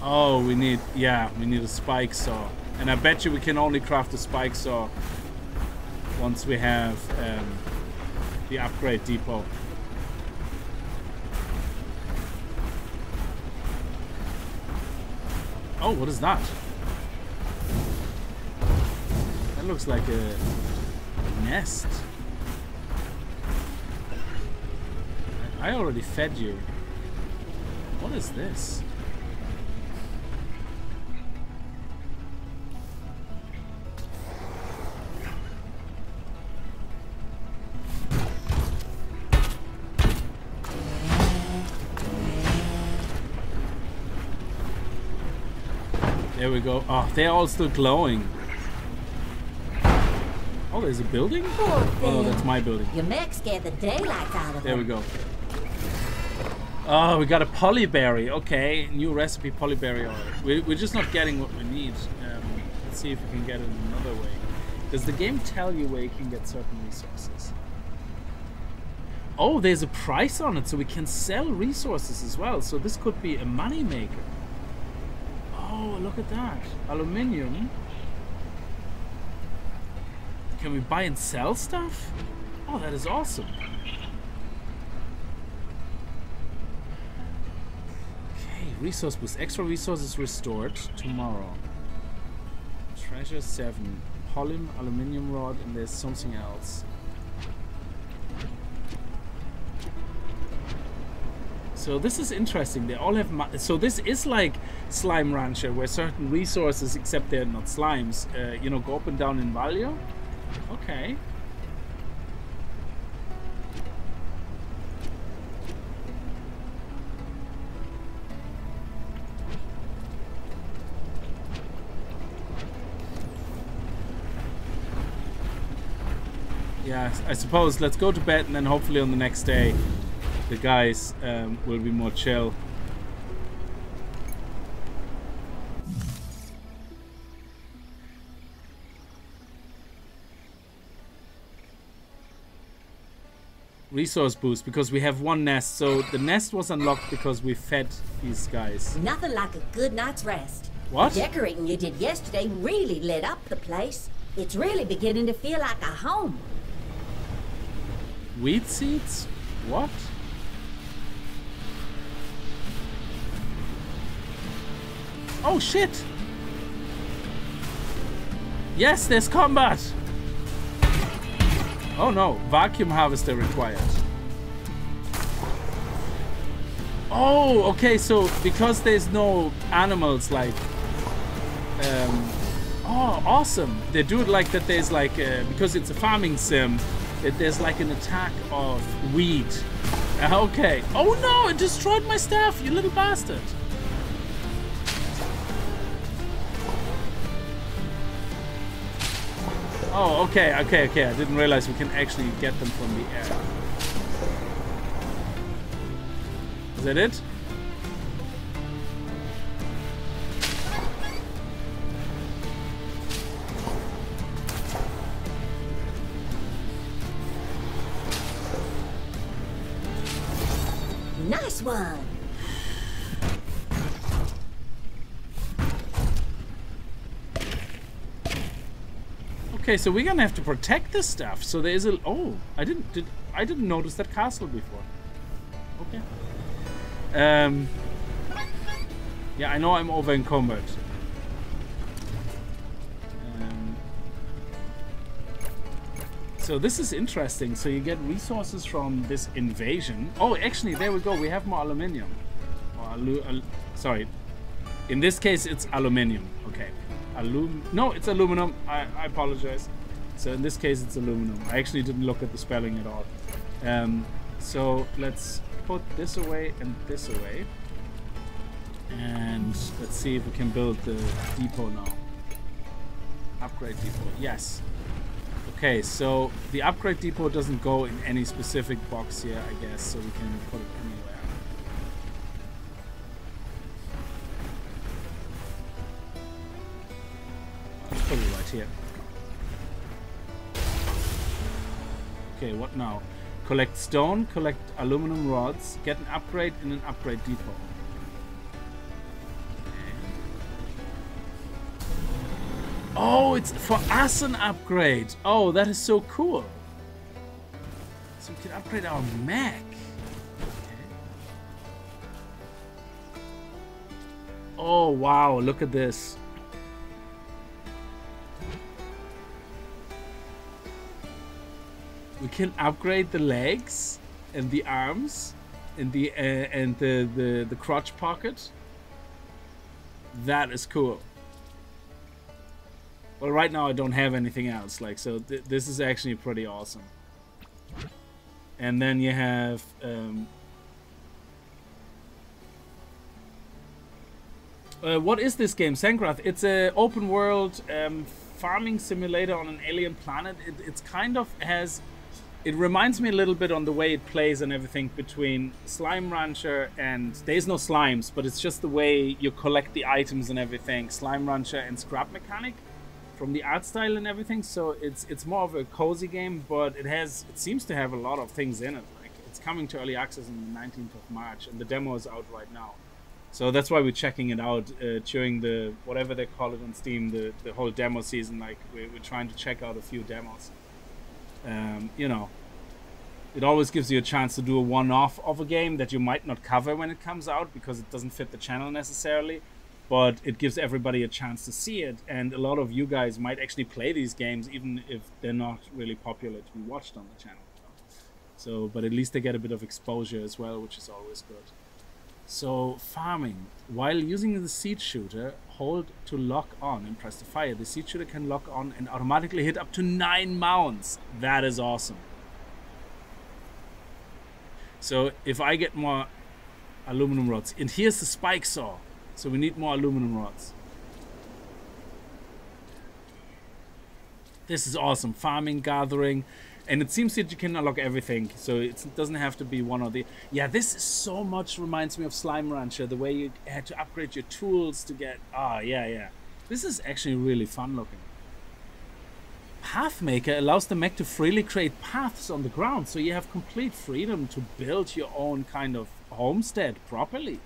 Oh, we need... yeah, we need a spike saw. And I bet you we can only craft a spike saw once we have um, the upgrade depot. Oh, what is that? That looks like a nest. I already fed you. What is this? There we go. Oh, they're all still glowing. Oh, there's a building? Oh, that's my building. Your mech scared the daylight out of it. There we go. Oh, we got a polyberry. Okay, new recipe polyberry oil. We're, we're just not getting what we need. Um, let's see if we can get it another way. Does the game tell you where you can get certain resources? Oh, there's a price on it, so we can sell resources as well. So this could be a money maker. Oh, look at that. Aluminium. Can we buy and sell stuff? Oh, that is awesome. Okay, resource boost. Extra resources restored tomorrow. Treasure seven. Polym, aluminium rod, and there's something else. So this is interesting. They all have... so this is like Slime Rancher, where certain resources, except they're not slimes, uh, you know, go up and down in value. Okay. Yeah, I suppose let's go to bed, and then hopefully on the next day the guys um, will be more chill. Resource boost, because we have one nest, so the nest was unlocked because we fed these guys. Nothing like a good night's rest. What? The decorating you did yesterday really lit up the place. It's really beginning to feel like a home. Weed seeds? What? Oh shit! Yes, there's combat! Oh no, vacuum harvester required. Oh, okay, so because there's no animals, like... Um, oh, awesome. They do it like that there's like, a, because it's a farming sim, it, there's like an attack of weed. Okay. Oh no, it destroyed my stuff, you little bastard. Oh, okay, okay, okay. I didn't realize we can actually get them from the air. Is that it? Nice one. Okay, so we're gonna have to protect this stuff. So there is a... oh, I didn't did I didn't notice that castle before. Okay. Um. Yeah, I know I'm over encumbered. Um, so this is interesting. So you get resources from this invasion. Oh, actually, there we go. We have more aluminium. Or alu al sorry, In this case, it's aluminium. Okay. Alum. No, it's aluminum. I, I apologize. So in this case, it's aluminum. I actually didn't look at the spelling at all. Um, so let's put this away and this away. And let's see if we can build the depot now. Upgrade depot. Yes. Okay, so the upgrade depot doesn't go in any specific box here, I guess, so we can put it anywhere. Let's put it right here. Okay, what now? Collect stone, collect aluminum rods, get an upgrade in an upgrade depot. Oh, it's for us an upgrade. Oh, that is so cool. So we can upgrade our mech. Okay. Oh, wow. Look at this. We can upgrade the legs and the arms and the uh, and the, the, the crotch pocket. That is cool. Well, right now I don't have anything else, like, so th this is actually pretty awesome. And then you have um, uh, what is this game? Sangrath. It's a open world um, farming simulator on an alien planet. It, it's kind of has, it reminds me a little bit on the way it plays and everything between Slime Rancher and, there's no slimes, but it's just the way you collect the items and everything. Slime Rancher and Scrap Mechanic. From the art style and everything, so it's it's more of a cozy game, but it has it seems to have a lot of things in it. Like, it's coming to early access on the nineteenth of March, and the demo is out right now. So that's why we're checking it out uh, during the whatever they call it on Steam, the the whole demo season. Like, we're, we're trying to check out a few demos. Um, you know, it always gives you a chance to do a one-off of a game that you might not cover when it comes out because it doesn't fit the channel necessarily. But it gives everybody a chance to see it, and a lot of you guys might actually play these games even if they're not really popular to be watched on the channel. So, but at least they get a bit of exposure as well, which is always good. So, farming. While using the seed shooter, hold to lock on and press the fire. The seed shooter can lock on and automatically hit up to nine mounds. That is awesome. So, if I get more aluminum rods, and here's the spike saw. So we need more aluminum rods. This is awesome. Farming, gathering. And it seems that you can unlock everything. So it's, it doesn't have to be one or the... Yeah, this is so much reminds me of Slime Rancher. The way you had to upgrade your tools to get... Ah, oh, yeah, yeah. This is actually really fun looking. Pathmaker allows the mech to freely create paths on the ground. So you have complete freedom to build your own kind of homestead properly.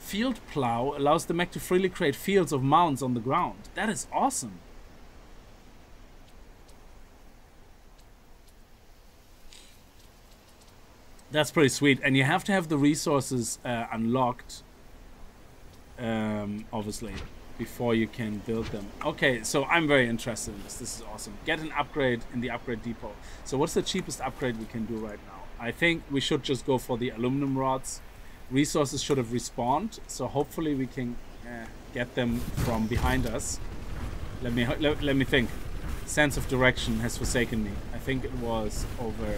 Field plow allows the mech to freely create fields of mounds on the ground. That is awesome. That's pretty sweet. And you have to have the resources uh, unlocked, um, obviously, before you can build them. Okay, so I'm very interested in this. This is awesome. Get an upgrade in the upgrade depot. So what's the cheapest upgrade we can do right now? I think we should just go for the aluminum rods. Resources should have respawned, so hopefully we can uh, get them from behind us. Let me let, let me think. Sense of direction has forsaken me. I think it was over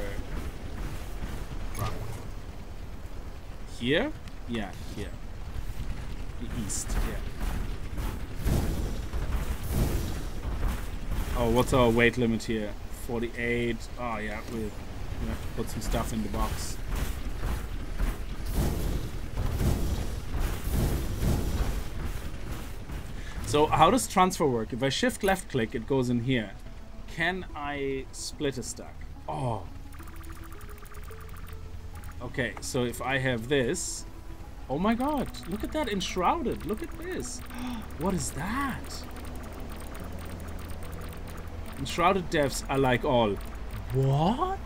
here. Yeah, here. The east. Yeah. Oh, what's our weight limit here? forty-eight. Oh yeah, we we'll, we'll have to put some stuff in the box. So how does transfer work? If I shift left click, it goes in here. Can I split a stack? Oh. Okay, so if I have this. Oh my god, look at that, Enshrouded. Look at this. What is that? Enshrouded devs are like all. What?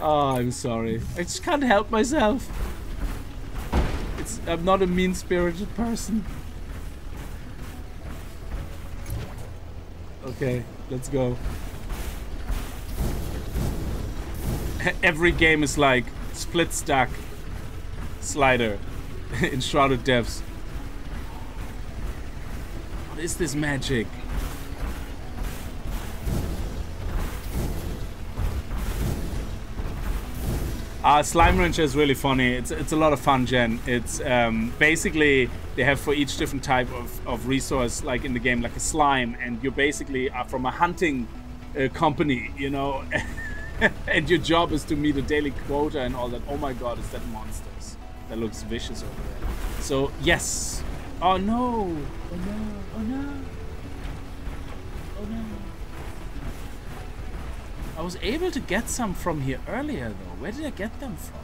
Oh, I'm sorry. I just can't help myself. I'm not a mean-spirited person. Okay, let's go. Every game is like, split stack slider in Shrouded Depths. What is this magic? Uh, Slime Rancher is really funny. It's it's a lot of fun, Jen. It's um, basically they have for each different type of, of resource, like in the game, like a slime, and you basically are from a hunting uh, company, you know, and your job is to meet a daily quota and all that. Oh my God, is that monsters? That looks vicious over there. So yes. Oh no! Oh no! Oh no! Oh no! I was able to get some from here earlier though. Where did I get them from?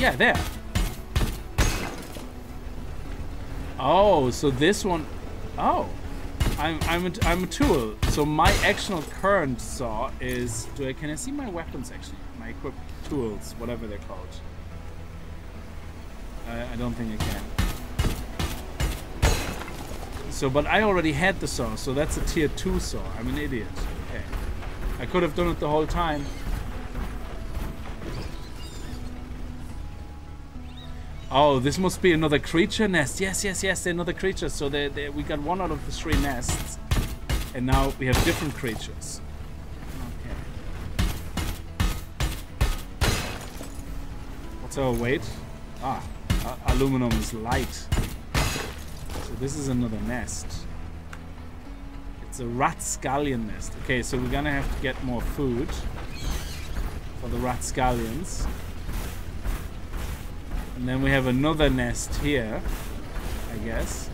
Yeah, there. Oh, so this one... Oh. I'm, I'm, a, I'm a tool. So my actual current saw is... Do I, can I see my weapons actually? My equipped tools, whatever they're called. I, I don't think I can. So, but I already had the saw, so that's a tier two saw. I'm an idiot. Okay. I could have done it the whole time. Oh, this must be another creature nest. Yes, yes, yes, another creature. So they, they, we got one out of the three nests. And now we have different creatures. Okay. What's our weight? Ah, uh, aluminum is light. This is another nest. It's a rat scallion nest. Okay, so we're gonna have to get more food for the rat scallions. And then we have another nest here, I guess.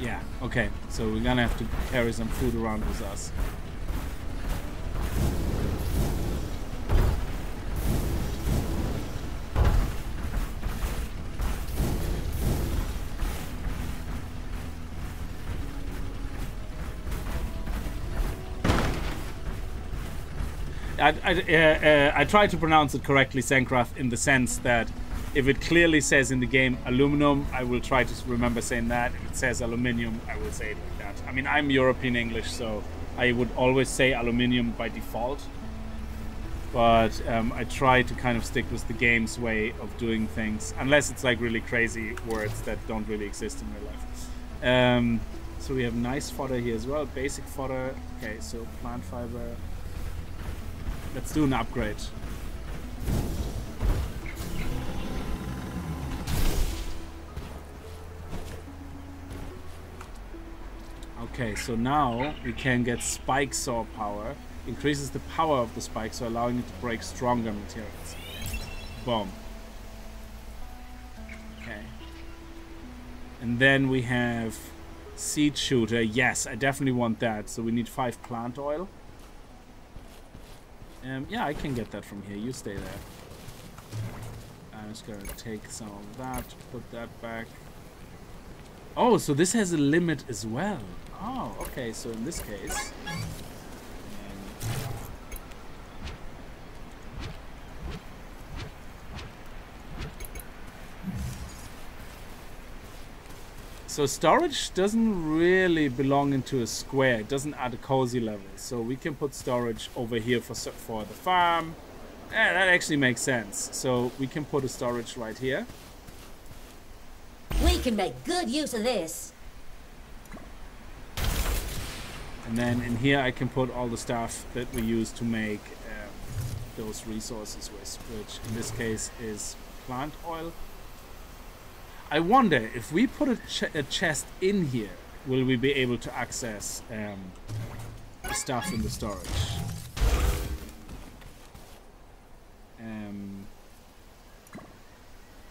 Yeah, okay. So we're gonna have to carry some food around with us. I, I, uh, uh, I try to pronounce it correctly, Sancraft, in the sense that if it clearly says in the game aluminum, I will try to remember saying that. If it says aluminium, I will say it like that. I mean, I'm European English, so I would always say aluminium by default. But um, I try to kind of stick with the game's way of doing things, unless it's like really crazy words that don't really exist in real life. Um, so we have nice fodder here as well, basic fodder. Okay, so plant fiber. Let's do an upgrade. Okay, so now we can get spike saw power. Increases the power of the spike saw, allowing it to break stronger materials. Boom. Okay. And then we have seed shooter. Yes, I definitely want that. So we need five plant oil. Um, yeah, I can get that from here. You stay there. I'm just gonna take some of that, put that back. Oh, so this has a limit as well. Oh, okay. So in this case... So storage doesn't really belong into a square. It doesn't add a cozy level. So we can put storage over here for for the farm. Yeah, that actually makes sense. So we can put a storage right here. We can make good use of this. And then in here I can put all the stuff that we use to make um, those resources with, which in this case is plant oil. I wonder if we put a, ch a chest in here, will we be able to access um, stuff in the storage? Um,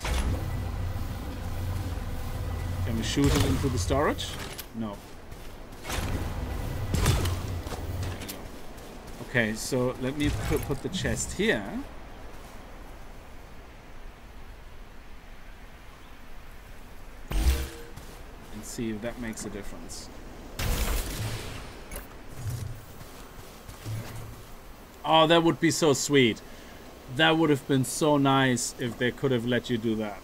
can we shoot it into the storage? No. Okay, so let me put the chest here. See if that makes a difference. Oh, that would be so sweet. That would have been so nice if they could have let you do that.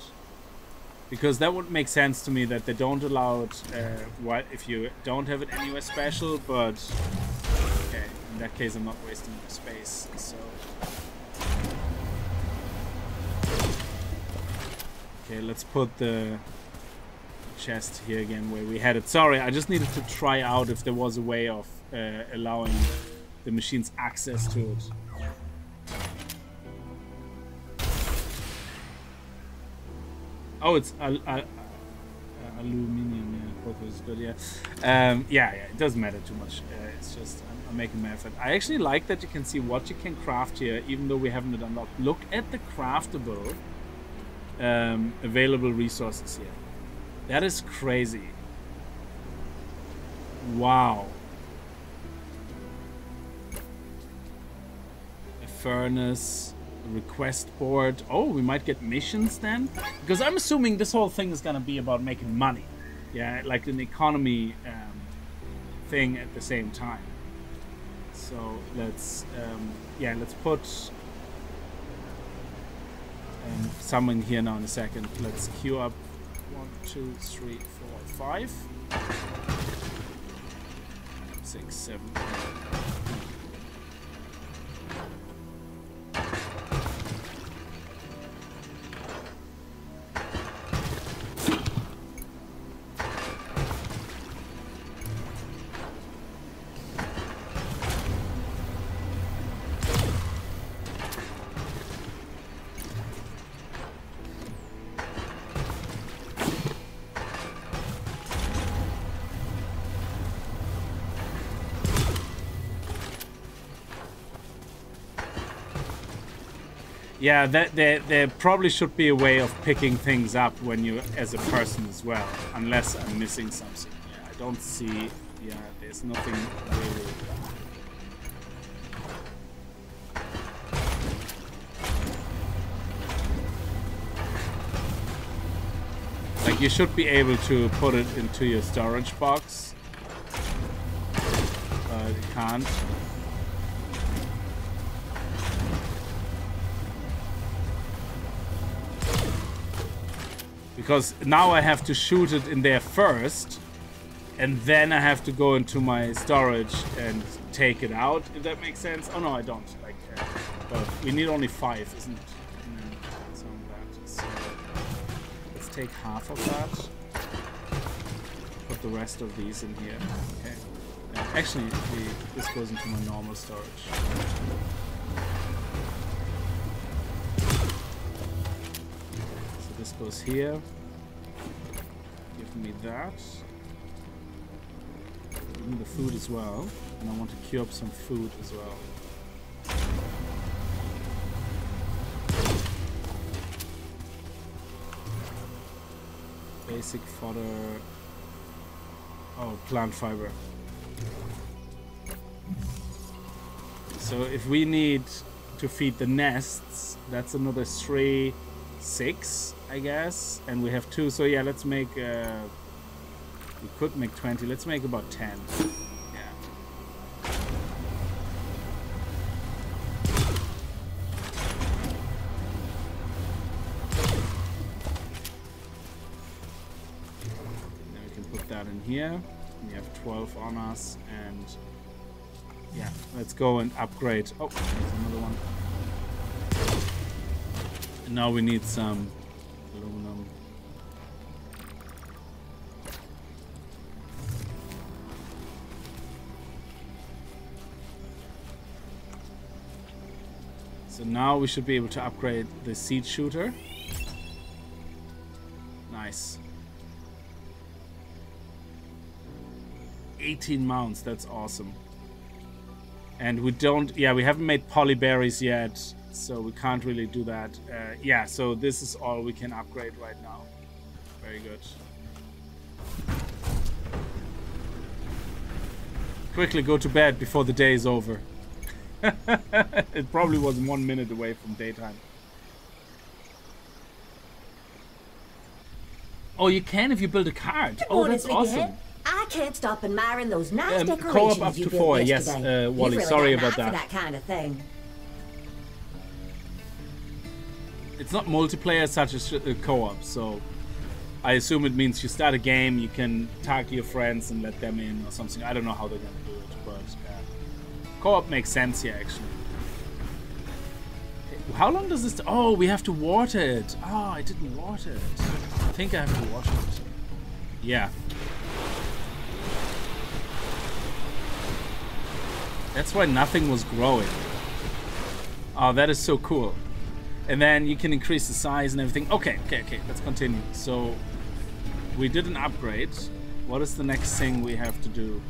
Because that would make sense to me that they don't allow it uh, what if you don't have it anywhere special, but okay, in that case I'm not wasting my space, so... Okay, let's put the chest here again where we had it. Sorry, I just needed to try out if there was a way of uh, allowing the machine's access to it. Oh, it's al al al aluminium, yeah, purpose, but yeah. Um, yeah, yeah, it doesn't matter too much. Uh, it's just, I'm, I'm making my effort. I actually like that you can see what you can craft here, even though we haven't unlocked. Look at the craftable um, available resources here. That is crazy. Wow. A furnace. Request board. Oh, we might get missions then, because I'm assuming this whole thing is going to be about making money, yeah, like an economy um, thing at the same time. So let's um, yeah, let's put um, someone here now in a second. Let's queue up one two three four five six seven. Yeah, that, there, there probably should be a way of picking things up when you, as a person as well, unless I'm missing something. Yeah, I don't see, yeah, there's nothing really. Like, you should be able to put it into your storage box, but you can't. Because now I have to shoot it in there first, and then I have to go into my storage and take it out, if that makes sense. Oh no, I don't. Like, uh, but we need only five, isn't it? So so let's take half of that. Put the rest of these in here. Okay. Uh, actually, the, this goes into my normal storage. This goes here. Give me that. Give me the food as well. And I want to queue up some food as well. Basic fodder. Oh, plant fiber. So if we need to feed the nests, that's another three, six. I guess, and we have two, so yeah, let's make, uh, we could make twenty, let's make about ten. Yeah. Now we can put that in here, we have twelve on us, and yeah, let's go and upgrade. Oh, there's another one. And now we need some aluminum. So now we should be able to upgrade the seed shooter. Nice. eighteen mounts, that's awesome. And we don't, yeah, we haven't made polyberries yet. So we can't really do that. Uh, yeah, so this is all we can upgrade right now. Very good. Quickly go to bed before the day is over. It probably was one minute away from daytime. Oh, you can if you build a card. Oh, that's awesome. I can't stop admiring those nice um, decorations. Co-op up to four, yes, uh, Wally. Really sorry about that. that kind of thing. It's not multiplayer such as co-op, so I assume it means you start a game, you can talk to your friends and let them in or something. I don't know how they're going to do it, but uh, co-op makes sense here, actually. How long does this... Oh, we have to water it. Oh, I didn't water it. I think I have to water it. Yeah. That's why nothing was growing. Oh, that is so cool. And then you can increase the size and everything. Okay, okay, okay, let's continue. So we did an upgrade. What is the next thing we have to do?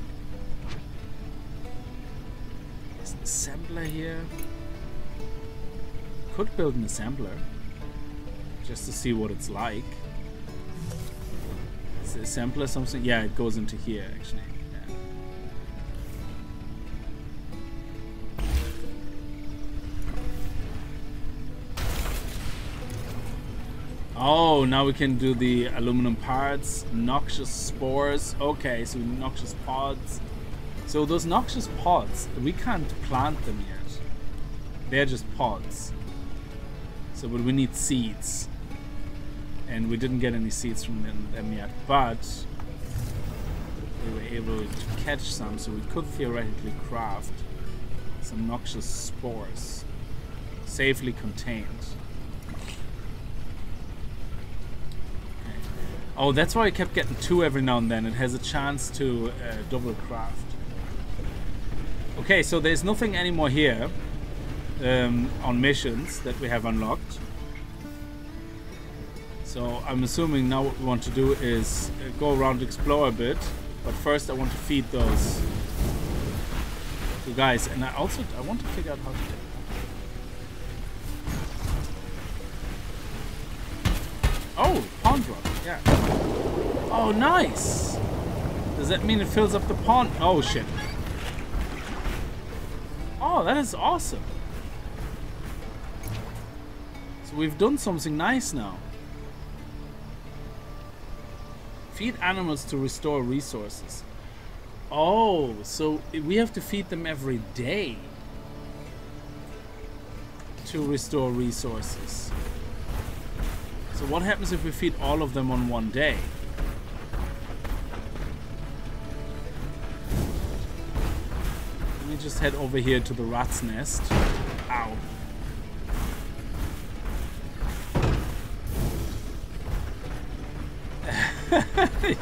Is an assembler here? Could build an assembler just to see what it's like. Is the assembler something? Yeah, it goes into here actually. Oh, now we can do the aluminum parts, noxious spores. Okay, so noxious pods. So those noxious pods, we can't plant them yet. They're just pods. So, but we need seeds. And we didn't get any seeds from them yet, but we were able to catch some, so we could theoretically craft some noxious spores safely contained. Oh, that's why I kept getting two every now and then. It has a chance to uh, double craft. Okay, so there's nothing anymore here um, on missions that we have unlocked. So I'm assuming now what we want to do is uh, go around, explore a bit. But first I want to feed those two guys. And I also I want to figure out how to do it. Oh, pond rock, yeah. Oh, nice! Does that mean it fills up the pond? Oh, shit. Oh, that is awesome. So we've done something nice now. Feed animals to restore resources. Oh, so we have to feed them every day to restore resources. So what happens if we feed all of them on one day? Let me just head over here to the rat's nest. Ow.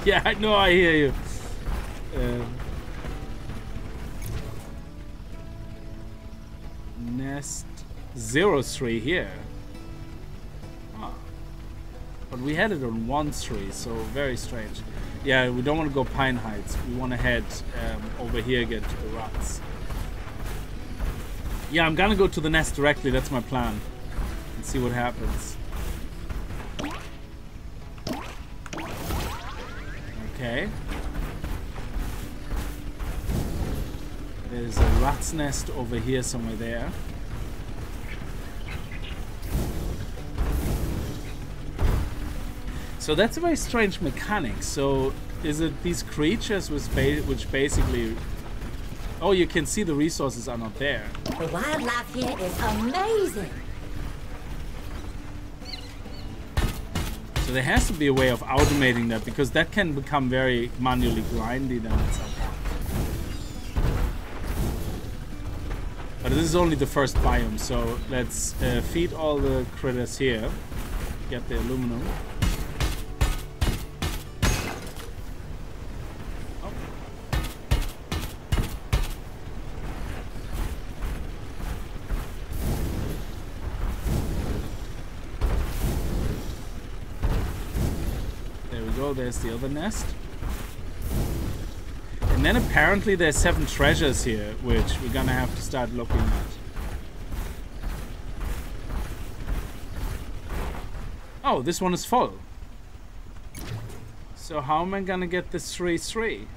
Yeah, I know, I hear you. Um, nest zero three here. But we had it on one three, so very strange. Yeah, we don't want to go Pine Heights. We want to head um, over here again to the rats. Yeah, I'm gonna go to the nest directly. That's my plan. And see what happens. Okay. There's a rat's nest over here somewhere there. So that's a very strange mechanic. So is it these creatures which, ba which basically... Oh, you can see the resources are not there. The wildlife here is amazing. So there has to be a way of automating that, because that can become very manually grindy then at some point. But this is only the first biome, so let's uh, feed all the critters here. Get the aluminum. There's the other nest, and then apparently there's seven treasures here which we're gonna have to start looking at. Oh, this one is full. So how am I gonna get this three three?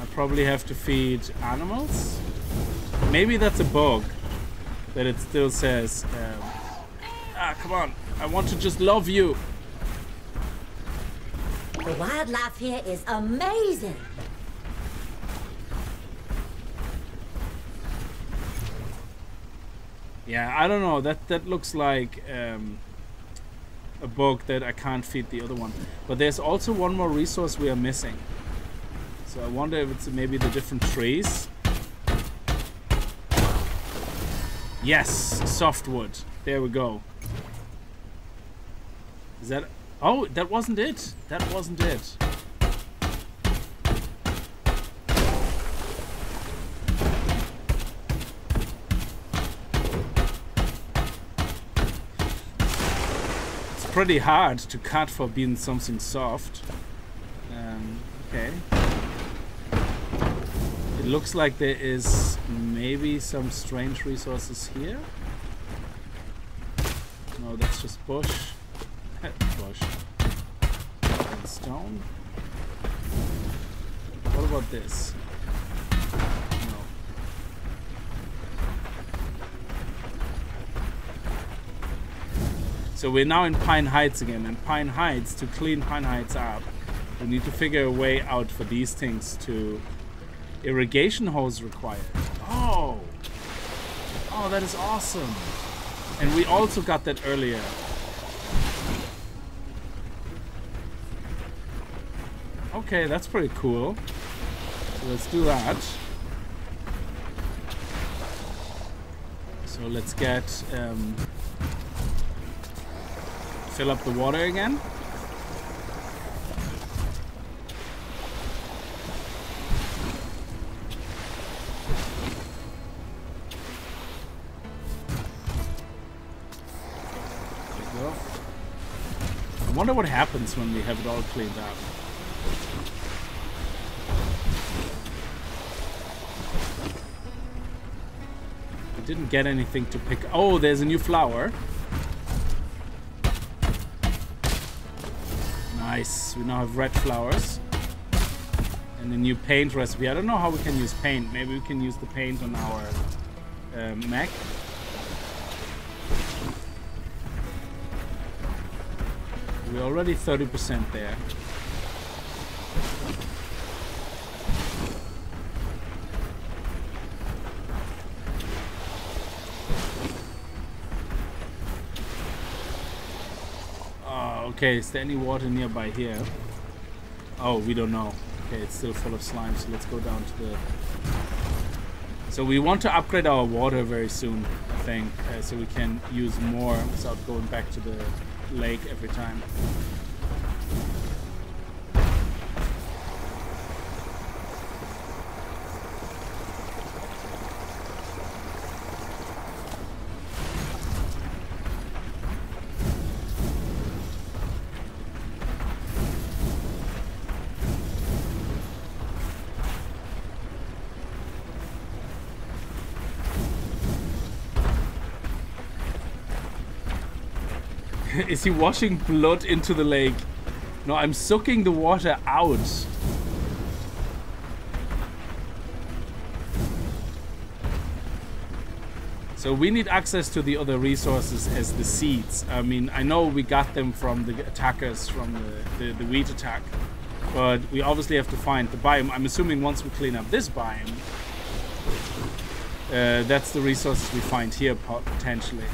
I probably have to feed animals. Maybe that's a bug that it still says um, ah, come on, I want to just love you. The wildlife here is amazing. Yeah, I don't know. That that looks like um, a bug that I can't feed the other one. But there's also one more resource we are missing. So I wonder if it's maybe the different trees. Yes, softwood. There we go. Is that... Oh, that wasn't it. That wasn't it. It's pretty hard to cut for being something soft. Um, okay. It looks like there is maybe some strange resources here. No, that's just bush. Bush and stone. What about this? No. So we're now in Pine Heights again, and Pine Heights, to clean Pine Heights up, we need to figure a way out for these things to irrigation hose required. Oh! Oh, that is awesome! And we also got that earlier. Okay, that's pretty cool. So let's do that. So let's get... Um, fill up the water again. There we go. I wonder what happens when we have it all cleaned up. Didn't get anything to pick. Oh, there's a new flower. Nice. We now have red flowers. And a new paint recipe. I don't know how we can use paint. Maybe we can use the paint on our uh, Mac. We're already thirty percent there. Okay, is there any water nearby here? Oh, we don't know. Okay, it's still full of slime, so let's go down to the... So we want to upgrade our water very soon, I think, uh, so we can use more without going back to the lake every time. Is he washing blood into the lake? No, I'm sucking the water out. So we need access to the other resources as the seeds. I mean, I know we got them from the attackers, from the, the, the wheat attack. But we obviously have to find the biome. I'm assuming once we clean up this biome, uh, that's the resources we find here potentially.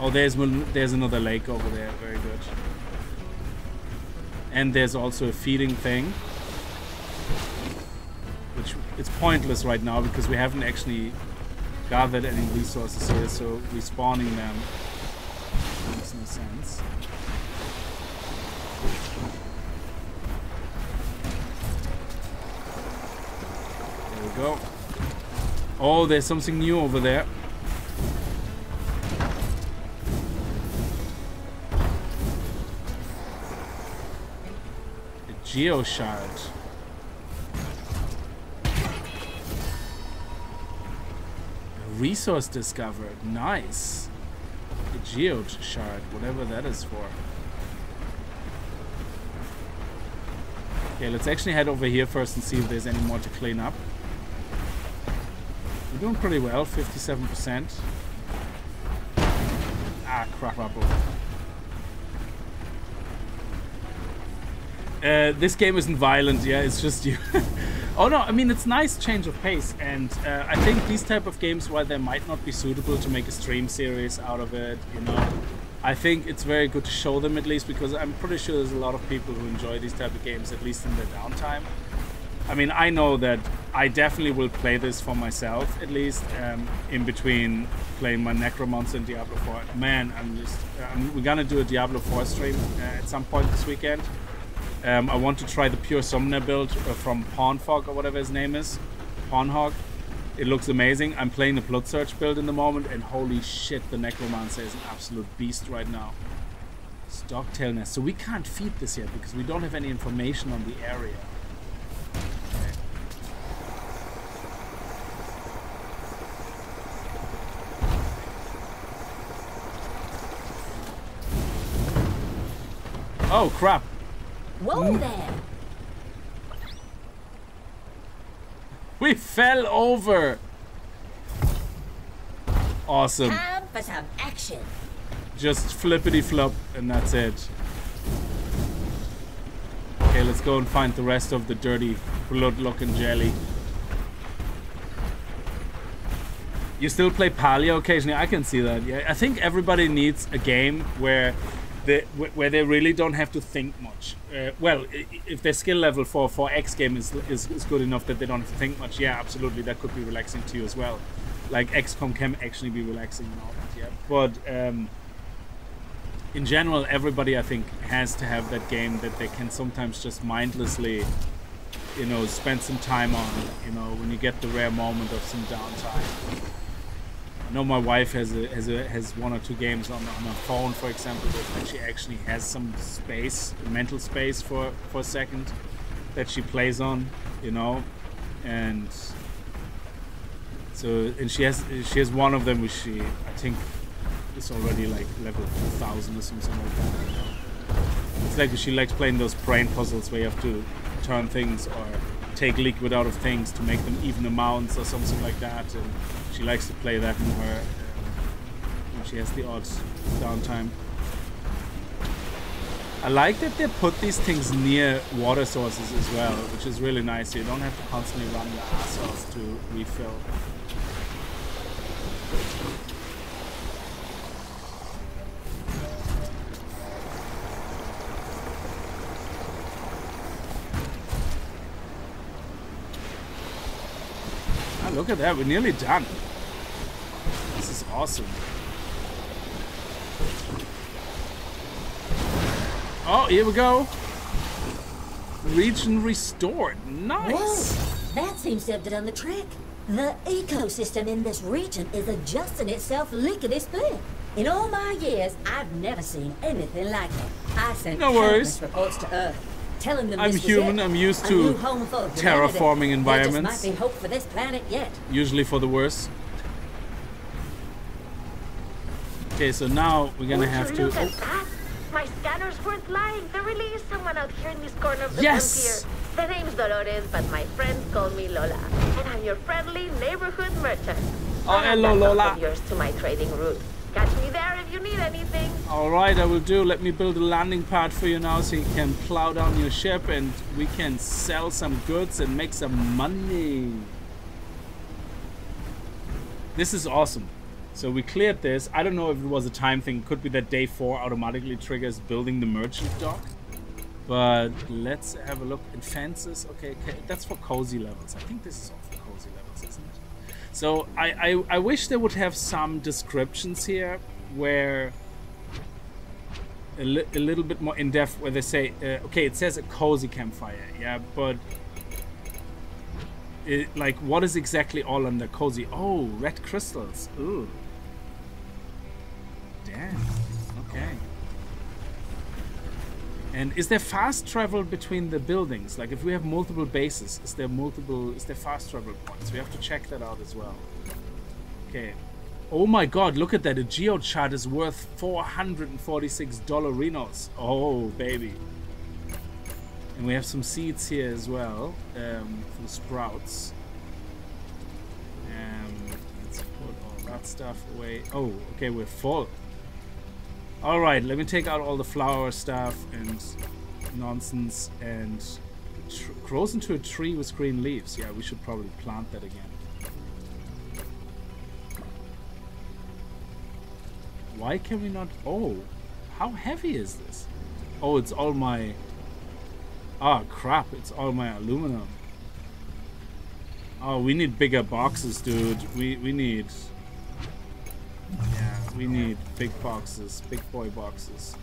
Oh, there's one, there's another lake over there. Very good. And there's also a feeding thing, which it's pointless right now because we haven't actually gathered any resources here, so respawning them makes no sense. There we go. Oh, there's something new over there. Geo shard. A resource discovered. Nice. A geo shard, whatever that is for. Okay, let's actually head over here first and see if there's any more to clean up. We're doing pretty well, fifty-seven percent. Ah, crap up over. Uh, this game isn't violent, yeah, it's just you. Oh no, I mean, it's nice change of pace, and uh, I think these type of games, while they might not be suitable to make a stream series out of it, you know, I I think it's very good to show them at least, because I'm pretty sure there's a lot of people who enjoy these type of games, at least in their downtime. I mean, I know that I definitely will play this for myself, at least, um, in between playing my Necromancer and Diablo four. Man, I'm just... Um, we're gonna do a Diablo four stream uh, at some point this weekend. Um, I want to try the Pure Summoner build uh, from Pawnfog or whatever his name is. Pawnhog. It looks amazing. I'm playing the Blood Surge build in the moment, and holy shit, the Necromancer is an absolute beast right now. Stocktail nest. So we can't feed this yet because we don't have any information on the area. Oh crap! Whoa there! We fell over! Awesome. Time for some action. Just flippity flop, and that's it. Okay, let's go and find the rest of the dirty blood-looking jelly. You still play Paleo occasionally? I can see that. Yeah, I think everybody needs a game where. They, where they really don't have to think much. Uh, well, if their skill level for for X game is, is is good enough that they don't have to think much, yeah, absolutely, that could be relaxing to you as well. Like X COM can actually be relaxing and all that, yeah. But um, in general, everybody I think has to have that game that they can sometimes just mindlessly, you know, spend some time on. You know, when you get the rare moment of some downtime. I know my wife has a, has a, has one or two games on, on her phone, for example, that she actually has some space, mental space for, for a second, that she plays on, you know, and so and she has she has one of them which she I think is already like level two thousand or something like that. You know? It's like she likes playing those brain puzzles where you have to turn things or take liquid out of things to make them even amounts or something like that. And, she likes to play that in her when she has the odd downtime. I like that they put these things near water sources as well, which is really nice. You don't have to constantly run your ass off to refill. Ah, look at that, we're nearly done. This is awesome. Oh, here we go. Region restored. Nice. Whoa, that seems to have done the trick. The ecosystem in this region is adjusting itself lickety-split. In all my years, I've never seen anything like it. I sent no worries. Reports to Earth, telling them I'm this human. It. I'm used to terraforming environments. There just might be hope for this planet yet. Usually for the worse. Okay, so now we're gonna Would have to. Oh. My scanners weren't lying. There really is someone out here in this corner of the yes! frontier. The name's Dolores, but my friends call me Lola, and I'm your friendly neighborhood merchant. Oh, hello, Lola. Yours to my trading route. Catch me there if you need anything. All right, I will do. Let me build a landing pad for you now, so you can plow down your ship, and we can sell some goods and make some money. This is awesome. So we cleared this. I don't know if it was a time thing. It could be that day four automatically triggers building the merchant dock. But let's have a look. And fences. Okay, okay, that's for cozy levels. I think this is all for cozy levels, isn't it? So I, I, I wish they would have some descriptions here where a, li a little bit more in depth, where they say, uh, okay, it says a cozy campfire. Yeah, but it, like what is exactly all under cozy? Oh, red crystals. Ooh. Damn. Okay. And is there fast travel between the buildings? Like if we have multiple bases, is there multiple is there fast travel points? We have to check that out as well. Okay. Oh my god, look at that. A geochart is worth four hundred forty-six dollarinos. Oh baby. And we have some seeds here as well, um, for the sprouts. Um, let's put all that stuff away. Oh, okay, we're full. All right, let me take out all the flower stuff and nonsense, and it grows into a tree with green leaves. Yeah, we should probably plant that again. Why can we not? Oh, How heavy is this? Oh, it's all my... Ah, crap. It's all my aluminum. Oh, we need bigger boxes, dude. We, we need... Yeah, we need big boxes. Big boy boxes.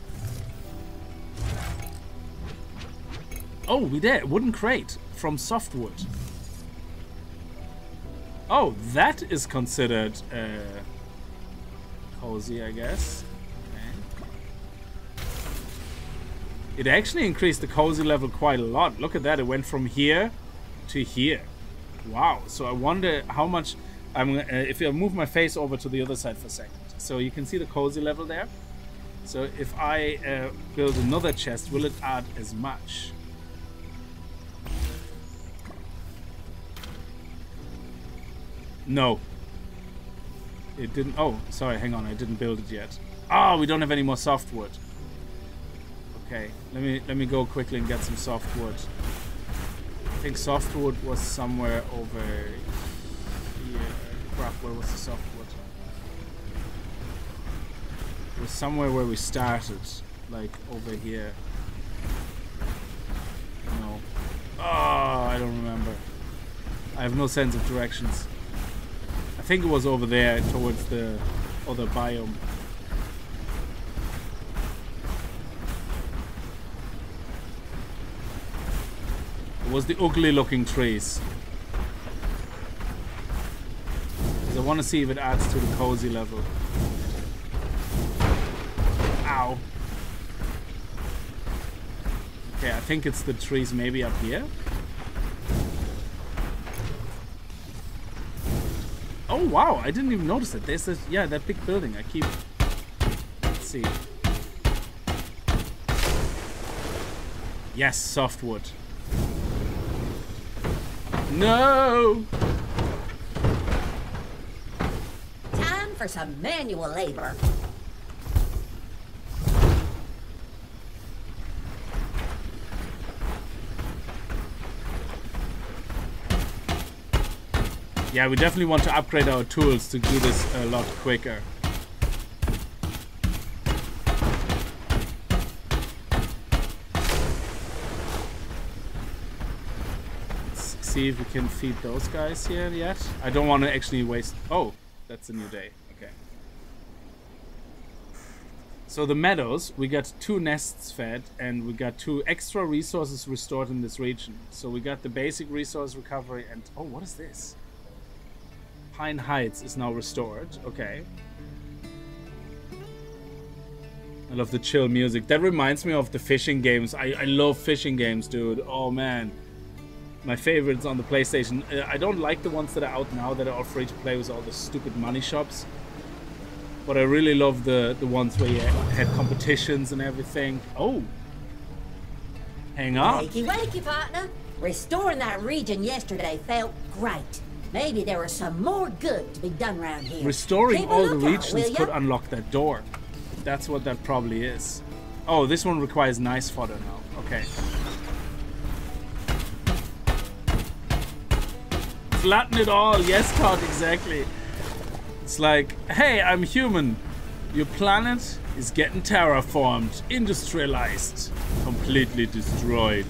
Oh, we did. Wooden crate from softwood. Oh, that is considered uh, cozy, I guess. Okay. It actually increased the cozy level quite a lot. Look at that. It went from here to here. Wow. So I wonder how much... I'm, uh, if I move my face over to the other side for a second. So you can see the cozy level there. So if I uh, build another chest, will it add as much? No. It didn't... Oh, sorry, hang on. I didn't build it yet. Ah, oh, we don't have any more softwood. Okay, let me let me go quickly and get some softwood. I think softwood was somewhere over here. Crap, where was the softwood? It was somewhere where we started. Like, over here. No. Ah, oh, I don't remember. I have no sense of directions. I think it was over there towards the other biome. It was the ugly looking trees. I want to see if it adds to the cozy level. Ow. Okay, I think it's the trees maybe up here. Oh wow, I didn't even notice that. There's this, yeah, that big building. I keep... Let's see. Yes, softwood. No! Time for some manual labor. Yeah, we definitely want to upgrade our tools to do this a lot quicker. Let's see if we can feed those guys here yet. I don't want to actually waste... Oh, that's a new day. Okay. So the meadows, we got two nests fed and we got two extra resources restored in this region. So we got the basic resource recovery and... Oh, what is this? Pine Heights is now restored. Okay. I love the chill music. That reminds me of the fishing games. I, I love fishing games, dude. Oh, man. My favorites on the PlayStation. I don't like the ones that are out now that are all free to play with all the stupid money shops. But I really love the, the ones where you had competitions and everything. Oh. Hang on. Wakey, wakey, partner. Restoring that region yesterday felt great. Maybe there was some more good to be done around here. Restoring all the regions could unlock that door. That's what that probably is. Oh, this one requires nice fodder now. Okay. Flatten it all. Yes, Todd, exactly. It's like, hey, I'm human. Your planet is getting terraformed, industrialized, completely destroyed.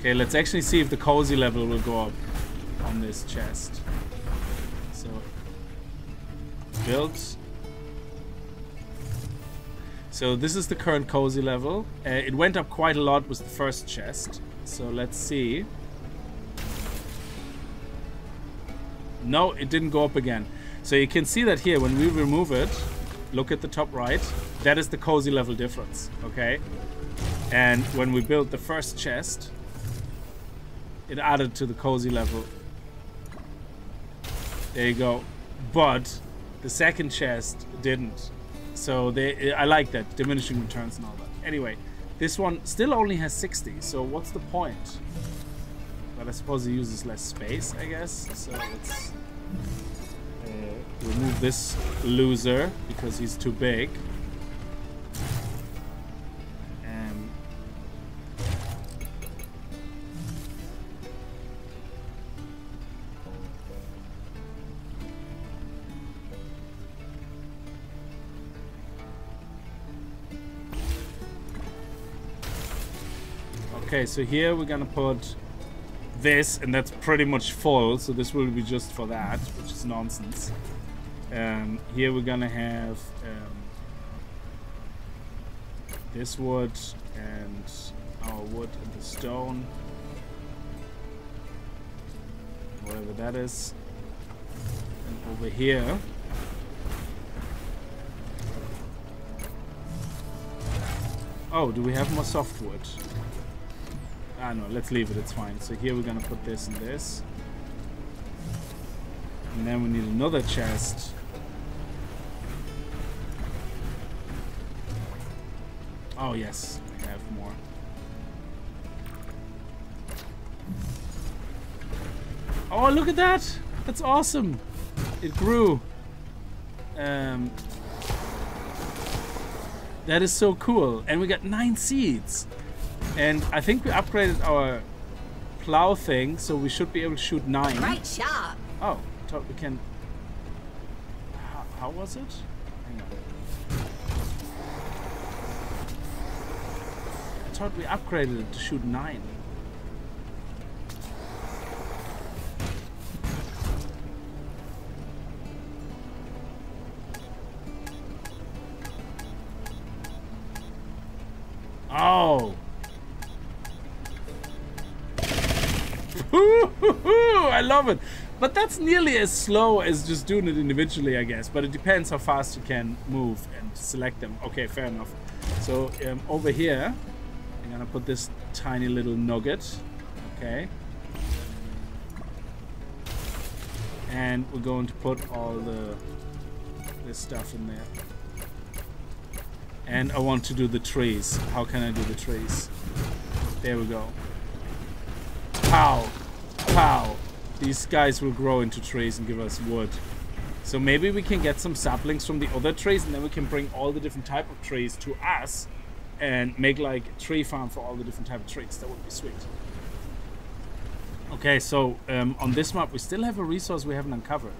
Okay, let's actually see if the cozy level will go up on this chest. So, build. So this is the current cozy level. Uh, it went up quite a lot with the first chest. So let's see. No, it didn't go up again. So you can see that here, when we remove it, look at the top right, that is the cozy level difference, okay? And when we build the first chest, it added to the cozy level. There you go. But the second chest didn't. So they, I like that. Diminishing returns and all that. Anyway, this one still only has sixty. So what's the point? Well, I suppose it uses less space, I guess. So let's uh, remove this loser because he's too big. Okay, so here we're gonna put this, and that's pretty much full, so this will be just for that, which is nonsense. Um, here we're gonna have um, this wood and our wood and the stone, whatever that is. And over here oh, do we have more softwood? Ah no, let's leave it, it's fine. So here we're gonna put this and this. And then we need another chest. Oh yes, I have more. Oh, look at that! That's awesome! It grew. Um, that is so cool. And we got nine seeds. And I think we upgraded our plow thing, so we should be able to shoot nine. Right shot. Oh, I thought we can. How, how was it? Hang on. I thought we upgraded it to shoot nine. Oh. I love it, but that's nearly as slow as just doing it individually, I guess, but it depends how fast you can move and select them. Okay, fair enough. So um, over here I'm gonna put this tiny little nugget. Okay, and we're going to put all the this stuff in there. And I want to do the trees. How can I do the trees? There we go. Pow! Pow! These guys will grow into trees and give us wood. So maybe we can get some saplings from the other trees, and then we can bring all the different type of trees to us and make like a tree farm for all the different type of trees. That would be sweet. Okay, so um, on this map we still have a resource we haven't uncovered.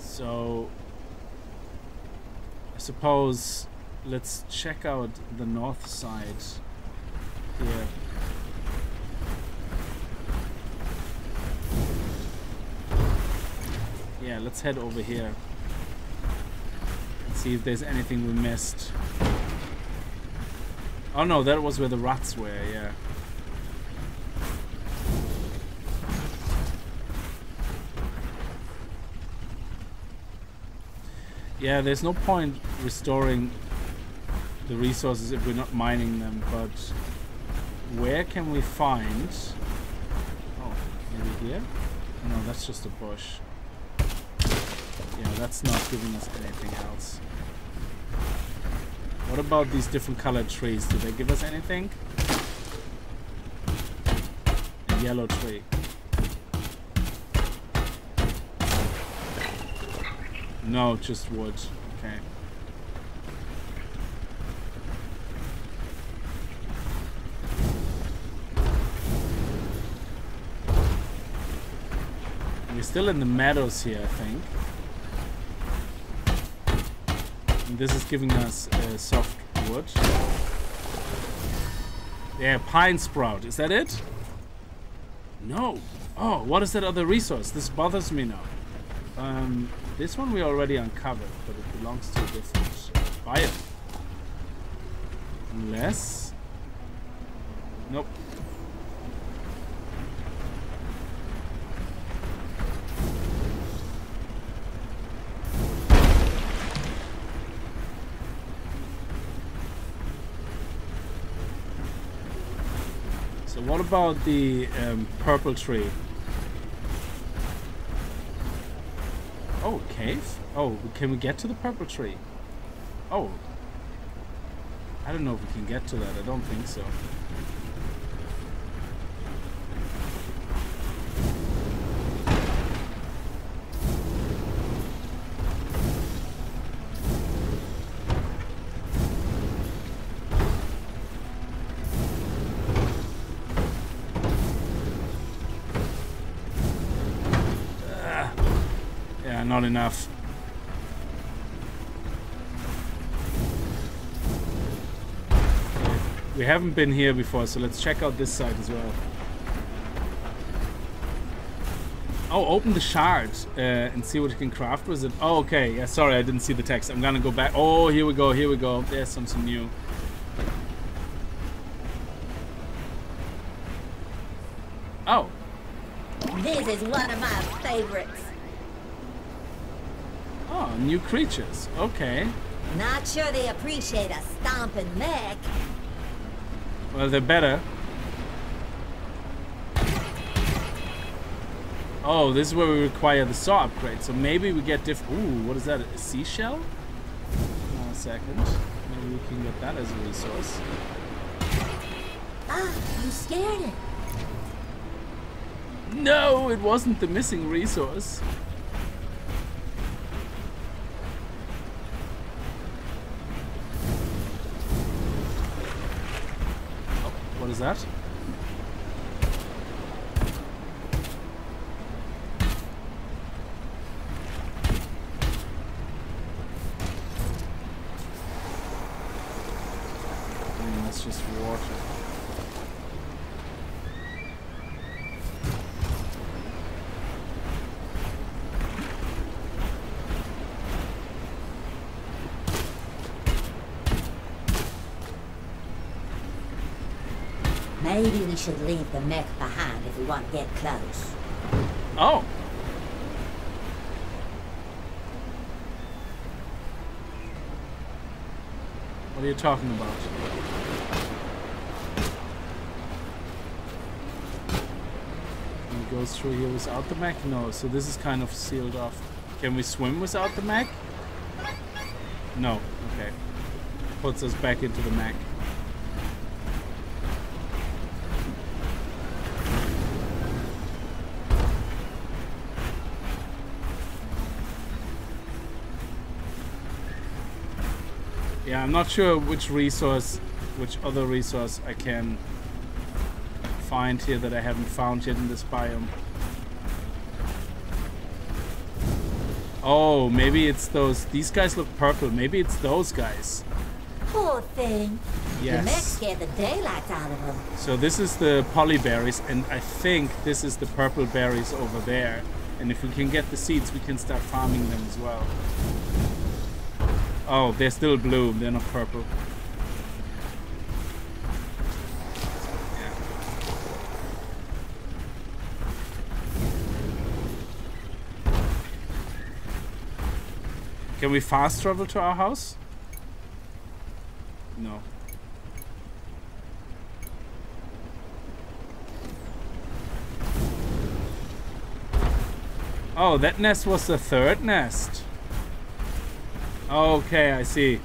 So I suppose let's check out the north side here. Yeah, let's head over here and see if there's anything we missed. Oh no, that was where the rats were, yeah. Yeah, there's no point restoring the resources if we're not mining them, but where can we find... Oh, maybe here? No, that's just a bush. Yeah, that's not giving us anything else. What about these different colored trees? Do they give us anything? A yellow tree. No, just wood. Okay. We're still in the meadows here, I think. And this is giving us uh, soft wood. Yeah, pine sprout. Is that it? No. Oh, what is that other resource? This bothers me now. Um... This one we already uncovered, but it belongs to a different biome. Unless... Nope. So what about the um, purple tree? Oh, cave? Oh, can we get to the purple tree? Oh. I don't know if we can get to that. I don't think so. Not enough. Okay. We haven't been here before, so let's check out this side as well. Oh, open the shard uh, and see what you can craft with it. Oh, okay. Yeah, sorry, I didn't see the text. I'm gonna go back. Oh, here we go, here we go. There's something new. Oh. This is one of my favorites. Oh, new creatures. Okay. Not sure they appreciate a stomping mech. Well, they're better. Oh, this is where we require the saw upgrade. So maybe we get diff. Ooh, what is that? A seashell? One second. Maybe we can get that as a resource. Ah, you scared it. No, it wasn't the missing resource. Oh, what is that? Mm, that's just water. Maybe we should leave the mech behind if we want to get close. Oh. What are you talking about? And it goes through here without the mech? No, so this is kind of sealed off. Can we swim without the mech? No, okay. Puts us back into the mech. Yeah, I'm not sure which resource, which other resource I can find here that I haven't found yet in this biome. Oh, maybe it's those. These guys look purple. Maybe it's those guys. Poor thing. Yes. The mech scared the daylight out of them. So this is the polyberries, and I think this is the purple berries over there. And if we can get the seeds, we can start farming them as well. Oh, they're still blue, they're not purple. Yeah. Can we fast travel to our house? No. Oh, that nest was the third nest. Okay, I see.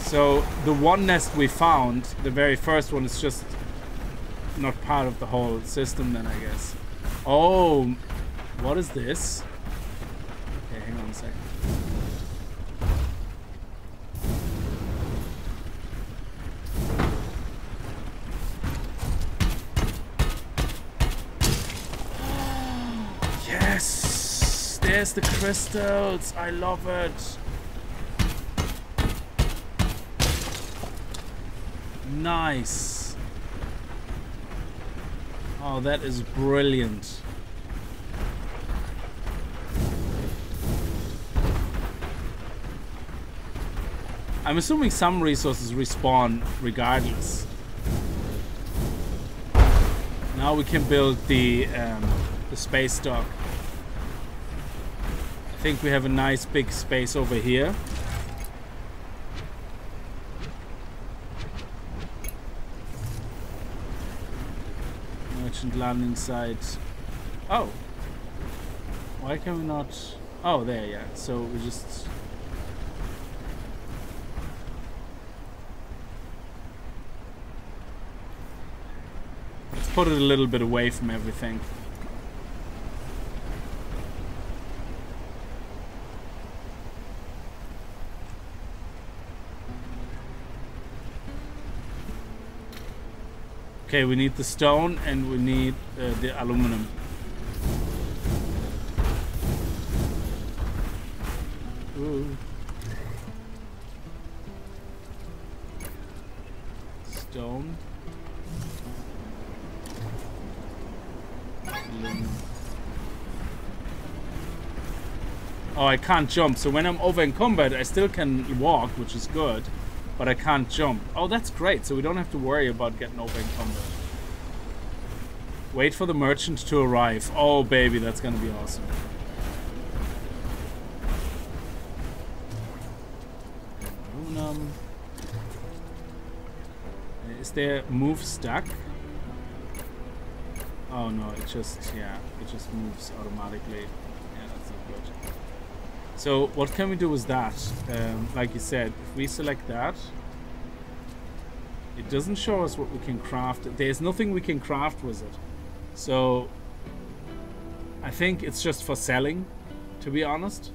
So the one nest we found, the very first one, is just not part of the whole system then, I guess. Oh, what is this? Okay, hang on a second. Yes! There's the crystals! I love it! Nice. Oh, that is brilliant. I'm assuming some resources respawn regardless. Now we can build the um, the space dock. I think we have a nice big space over here. Landing site. Oh, why can we not? Oh, there, yeah. So we just. Let's put it a little bit away from everything. Okay, we need the stone and we need uh, the aluminum. Ooh. stone. Oh, I can't jump. So when I'm over in combat, I still can walk, which is good, but I can't jump. Oh, that's great. So we don't have to worry about getting over in combat. Wait for the merchant to arrive. Oh, baby, that's going to be awesome. Aluminum. Is there move stack? Oh, no, it just, yeah, it just moves automatically. So what can we do with that? Um, like you said, if we select that, it doesn't show us what we can craft. There's nothing we can craft with it. So I think it's just for selling, to be honest.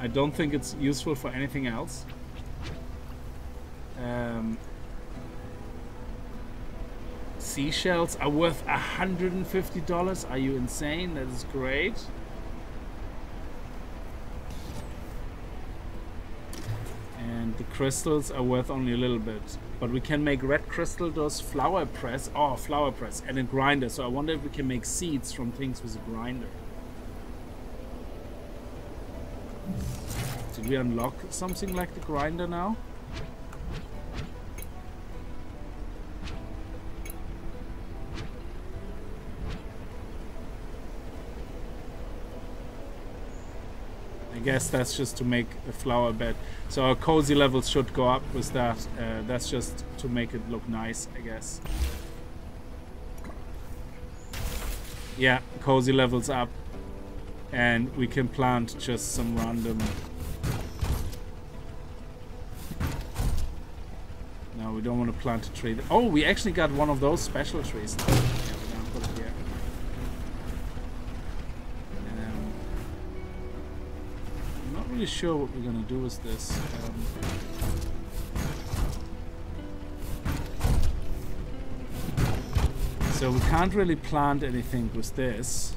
I don't think it's useful for anything else. Um, seashells are worth one hundred fifty dollars. Are you insane? That is great. And the crystals are worth only a little bit, but we can make red crystal dust, flower press, oh flower press, and a grinder. So I wonder if we can make seeds from things with a grinder. Did we unlock something like the grinder now? I guess that's just to make a flower bed. So our cozy levels should go up with that. Uh, that's just to make it look nice, I guess. Yeah, cozy levels up. And we can plant just some random... No, we don't want to plant a tree. Oh, we actually got one of those special trees now. Sure what we're gonna do with this. Um, so we can't really plant anything with this.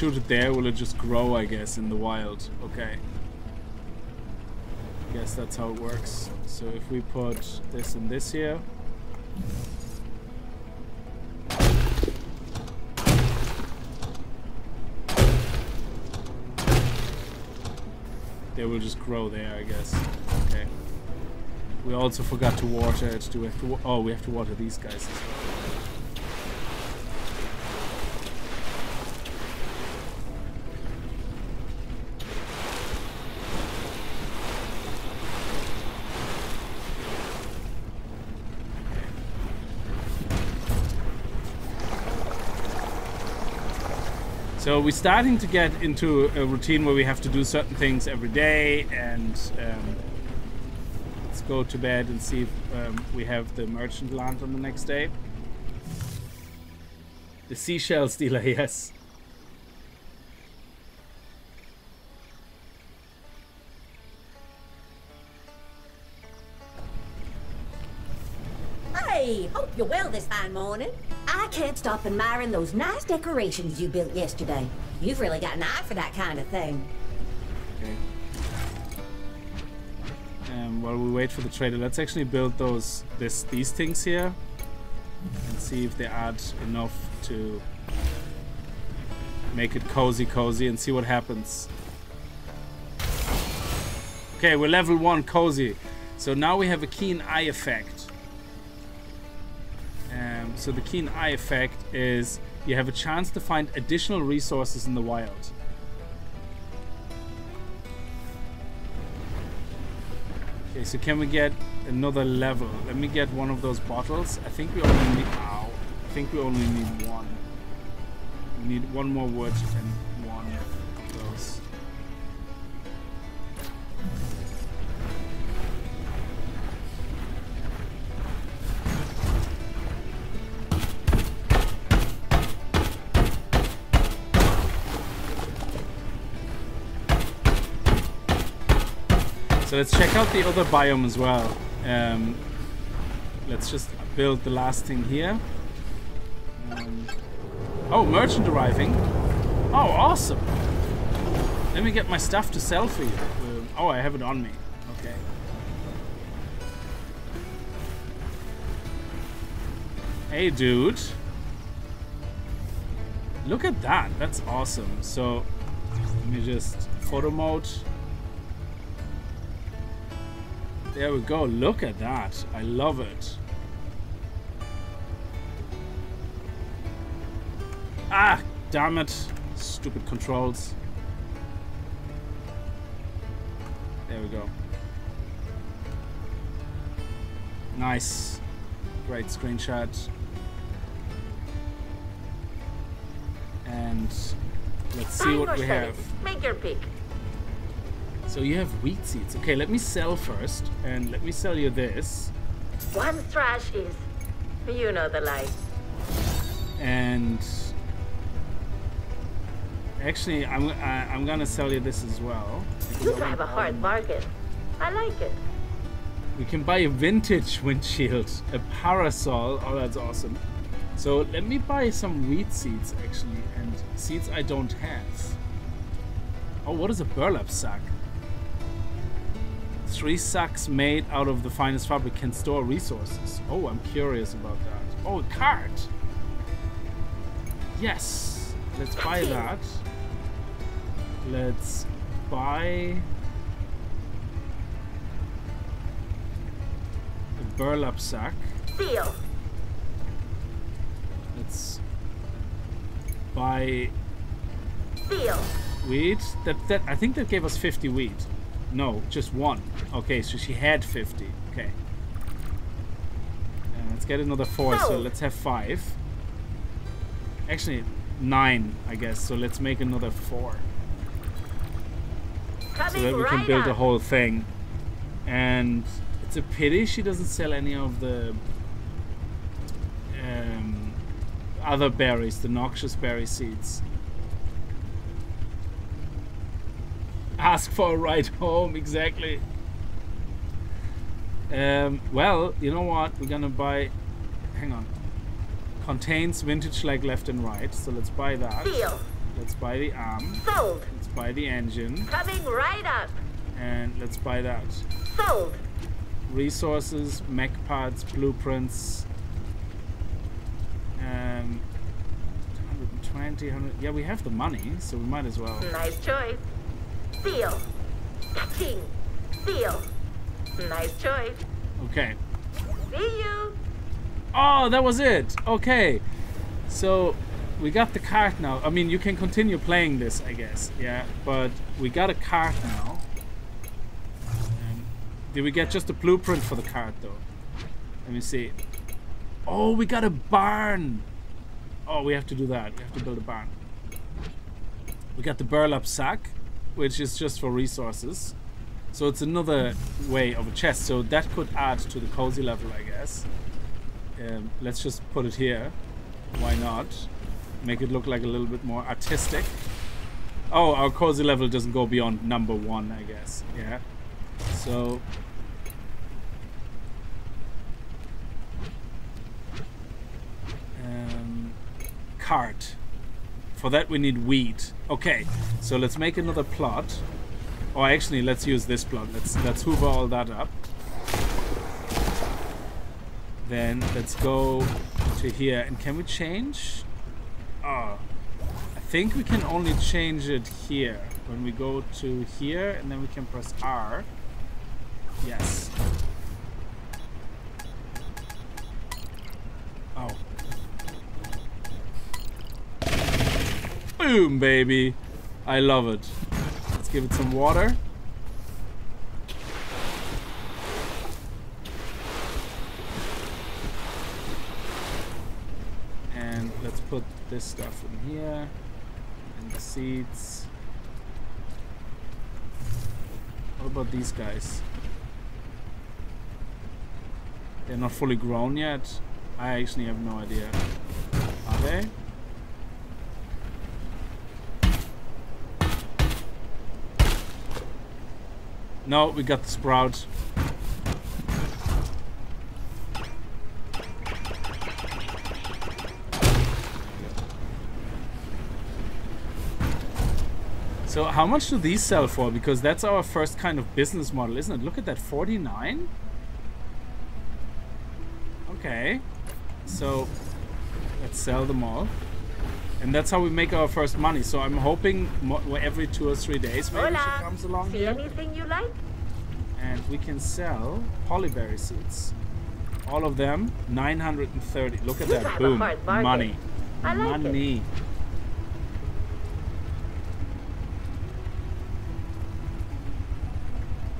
Shoot it there, will it just grow, I guess, in the wild? Okay. I guess that's how it works. So if we put this in this here. They will just grow there, I guess. Okay. We also forgot to water it. Do we have to, oh, we have to water these guys as well. So we're starting to get into a routine where we have to do certain things every day, and um, let's go to bed and see if um, we have the merchant land on the next day. The seashell dealer, yes. Hey, hope you're well this fine morning. I can't stop admiring those nice decorations you built yesterday. You've really got an eye for that kind of thing. Okay. Um, while we wait for the trader, let's actually build those this these things here and see if they add enough to make it cozy, cozy, and see what happens. Okay, we're level one cozy. So now we have a keen eye effect. Um, so the keen eye effect is you have a chance to find additional resources in the wild. Okay, so can we get another level? Let me get one of those bottles. I think we only need. Ow! I think we only need one. We need one more wood and one of those. So let's check out the other biome as well. Um, let's just build the last thing here. Um, oh, merchant arriving. Oh, awesome. Let me get my stuff to sell for you. Um, oh, I have it on me. Okay. Hey, dude. Look at that. That's awesome. So let me just photo mode. There we go. Look at that. I love it. Ah, damn it. Stupid controls. There we go. Nice. Great screenshot. And let's see what we have. Make your pick. So you have wheat seeds. Okay, let me sell first, and let me sell you this. One trash is, you know the life. And actually, I'm I, I'm gonna sell you this as well. You drive a hard bargain. I like it. We can buy a vintage windshield, a parasol. Oh, that's awesome. So let me buy some wheat seeds actually, and seeds I don't have. Oh, what is a burlap sack? Three sacks made out of the finest fabric can store resources. Oh, I'm curious about that. Oh, a cart! Yes! Let's buy that. Let's buy a burlap sack. Deal. Let's buy Deal. Wheat. That that I think that gave us fifty wheat. No, just one. Okay, so she had fifty. Okay. Uh, let's get another four, so let's have five. Actually, nine, I guess. So let's make another four. So that we can build the whole thing. And it's a pity she doesn't sell any of the um, other berries, the noxious berry seeds. Ask for a ride home, exactly. Um, well, you know what? We're gonna buy. Hang on. Contains vintage like left and right, so let's buy that. Deal. Let's buy the arm. Sold. Let's buy the engine. Coming right up. And let's buy that. Sold. Resources, mech parts, blueprints. Um, one hundred twenty, one hundred. Yeah, we have the money, so we might as well. Nice choice. Deal. Ka-ching. Deal. Nice choice. Okay. See you. Oh, that was it. Okay. So we got the cart now. I mean, you can continue playing this, I guess. Yeah, but we got a cart now. Um, did we get just a blueprint for the cart, though? Let me see. Oh, we got a barn. Oh, we have to do that. We have to build a barn. We got the burlap sack, which is just for resources. So it's another way of a chest. So that could add to the cozy level, I guess. Um, let's just put it here. Why not? Make it look like a little bit more artistic. Oh, our cozy level doesn't go beyond number one, I guess. Yeah. So um, cart. For that we need wheat. Okay, so let's make another plot. Or actually, let's use this plot. Let's let's hoover all that up. Then let's go to here. And can we change? Oh, I think we can only change it here. When we go to here, and then we can press R. Yes. Oh. Boom, baby. I love it. Let's give it some water. And let's put this stuff in here. And the seeds. What about these guys? They're not fully grown yet. I actually have no idea. Are they? No, we got the sprouts. So how much do these sell for? Because that's our first kind of business model, isn't it? Look at that, forty-nine? Okay. So let's sell them all. And that's how we make our first money. So I'm hoping mo every two or three days maybe Lola, she comes along see here. Anything you like? And we can sell polyberry seeds. All of them, nine hundred thirty. Look at you that, boom, money. I like money. It.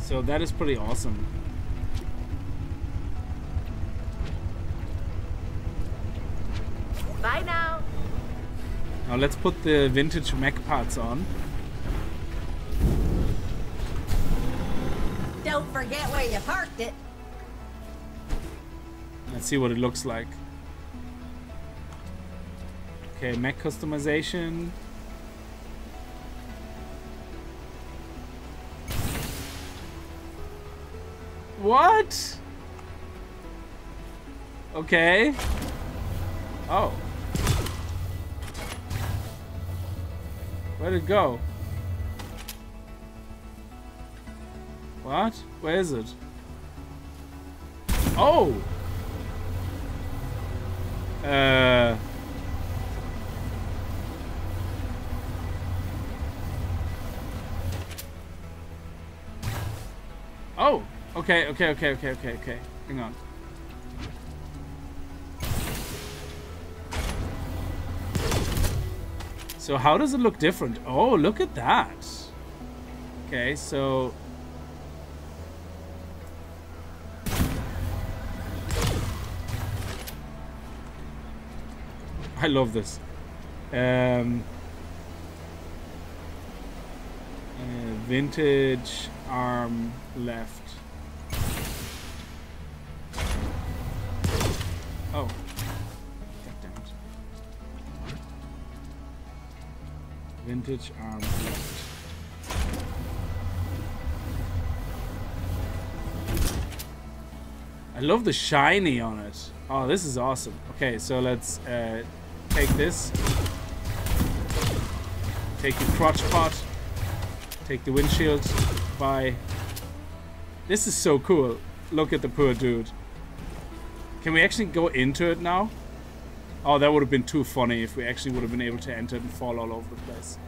So that is pretty awesome. Bye now. Now let's put the vintage mech parts on. Don't forget where you parked it. Let's see what it looks like. Okay, mech customization. What? Okay. Oh. Where'd it go? What? Where is it? Oh! Uh. Oh! Okay, okay, okay, okay, okay, okay. Hang on. So how does it look different? Oh, look at that. Okay, so... I love this. Um, uh, vintage arm left. Oh. Vintage arm left. I love the shiny on it. Oh, this is awesome. Okay, so let's uh, take this. Take the crotch pot. Take the windshield. Bye. This is so cool. Look at the poor dude. Can we actually go into it now? Oh, that would have been too funny if we actually would have been able to enter it and fall all over the place.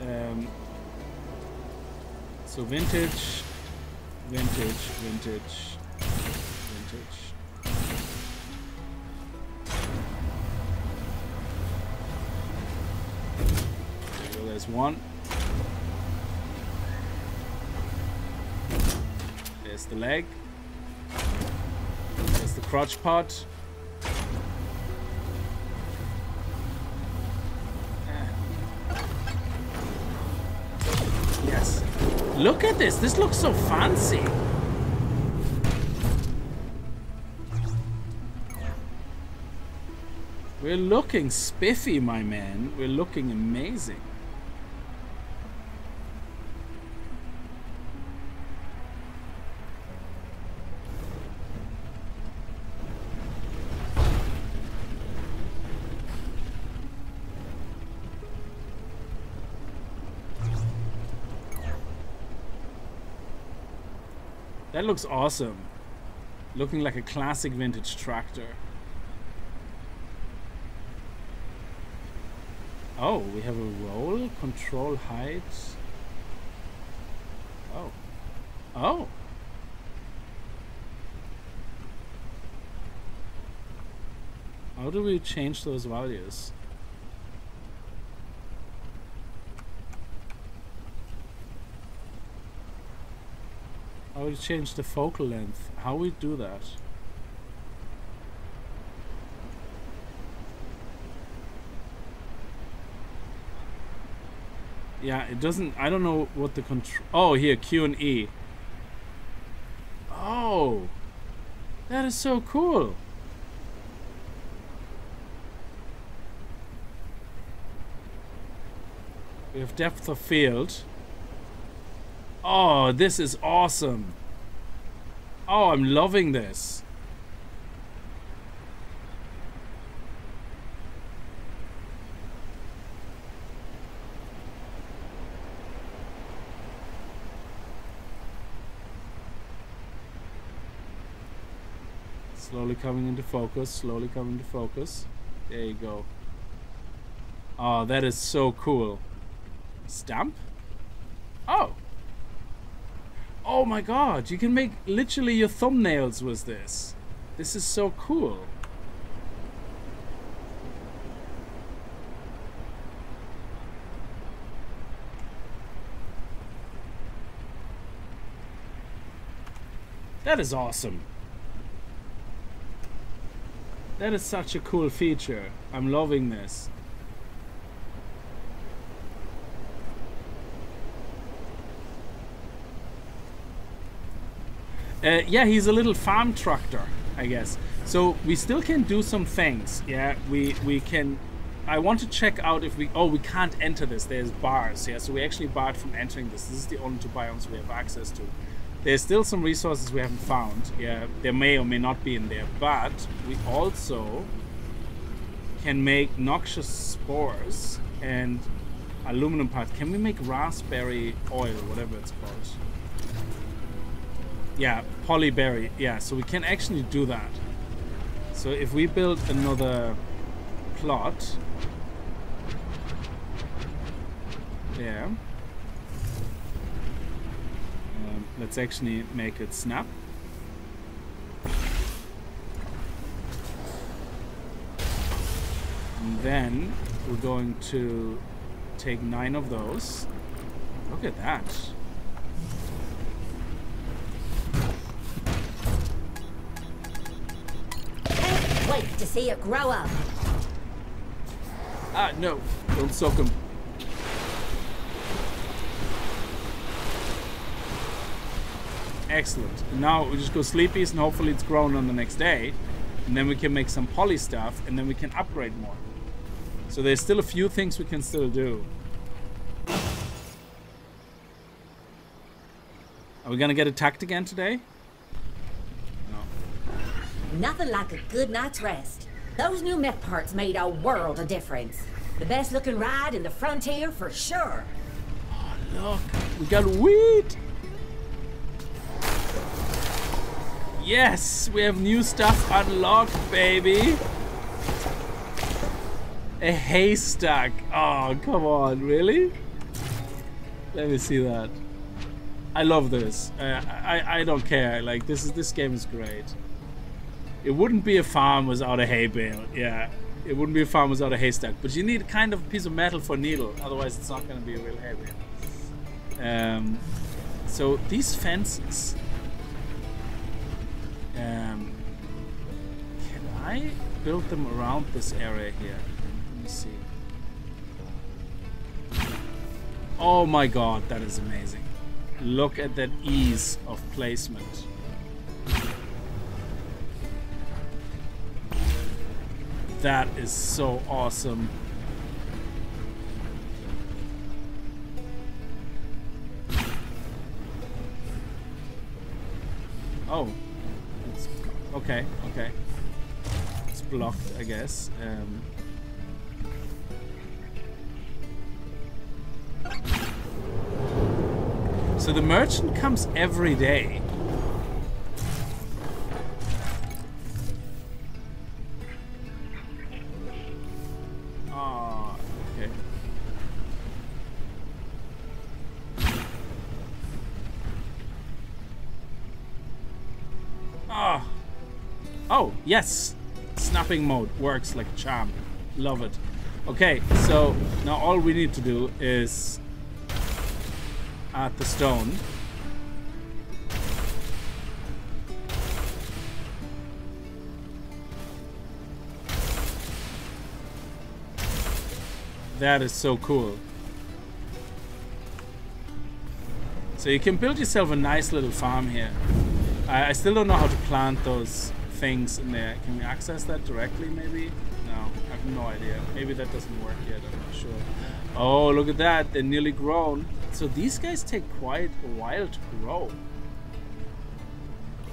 Um, so vintage, vintage, vintage, vintage. So there's one. There's the leg. There's the crotch pot. Yes. Look at this. This looks so fancy. We're looking spiffy, my man. We're looking amazing. That looks awesome. Looking like a classic vintage tractor. Oh, we have a roll, control height. Oh. Oh. How do we change those values? I would change the focal length. How we do that? Yeah, it doesn't. I don't know what the control. Oh, here Q and E. Oh, that is so cool. We have depth of field. Oh, this is awesome. Oh, I'm loving this. Slowly coming into focus, slowly coming into focus. There you go. Oh, that is so cool. Stamp? Oh. Oh my god, you can make literally your thumbnails with this. This is so cool. That is awesome. That is such a cool feature. I'm loving this. Uh, yeah, he's a little farm tractor, I guess. So we still can do some things. Yeah, we we can. I want to check out if we. Oh, we can't enter this. There's bars. Yeah, so we actually barred from entering this. This is the only two biomes we have access to. There's still some resources we haven't found. Yeah, there may or may not be in there. But we also can make noxious spores and aluminum parts. Can we make raspberry oil, whatever it's called? Yeah, polyberry. Yeah, so we can actually do that. So if we build another plot, yeah, um, let's actually make it snap. And then we're going to take nine of those. Look at that. To see it grow up. Ah, no, don't soak him. Excellent. Now we just go sleepies and hopefully it's grown on the next day. And then we can make some poly stuff and then we can upgrade more. So there's still a few things we can still do. Are we gonna get attacked again today? Nothing like a good night's rest. Those new mech parts made a world of difference. The best looking ride in the Frontier for sure. Oh, look. We got wheat. Yes, we have new stuff unlocked, baby. A haystack. Oh, come on. Really? Let me see that. I love this. Uh, I, I don't care. Like, this is this game is great. It wouldn't be a farm without a hay bale, yeah. It wouldn't be a farm without a haystack. But you need kind of a piece of metal for a needle, otherwise it's not going to be a real hay bale. Um, so these fences... Um, can I build them around this area here? Let me see. Oh my god, that is amazing. Look at that ease of placement. That is so awesome. Oh, it's, okay, okay. It's blocked, I guess. Um. So the merchant comes every day. Yes, snapping mode works like a charm. Love it. Okay, so now all we need to do is add the stone. That is so cool. So you can build yourself a nice little farm here. I, I still don't know how to plant those things in there. Can we access that directly maybe? No, I have no idea. Maybe that doesn't work yet, I'm not sure. Oh, look at that, they're nearly grown. So these guys take quite a while to grow.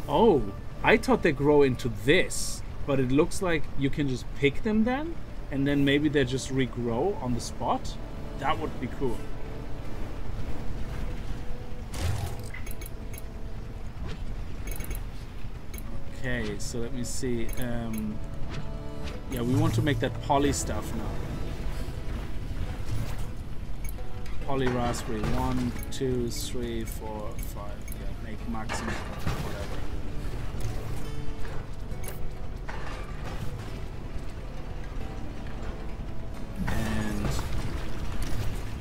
Oh, I thought they grow into this, but it looks like you can just pick them then, and then maybe they just regrow on the spot. That would be cool. Okay, so let me see. Um, yeah, we want to make that poly stuff now. Poly raspberry, one, two, three, four, five. Yeah, make maximum, whatever.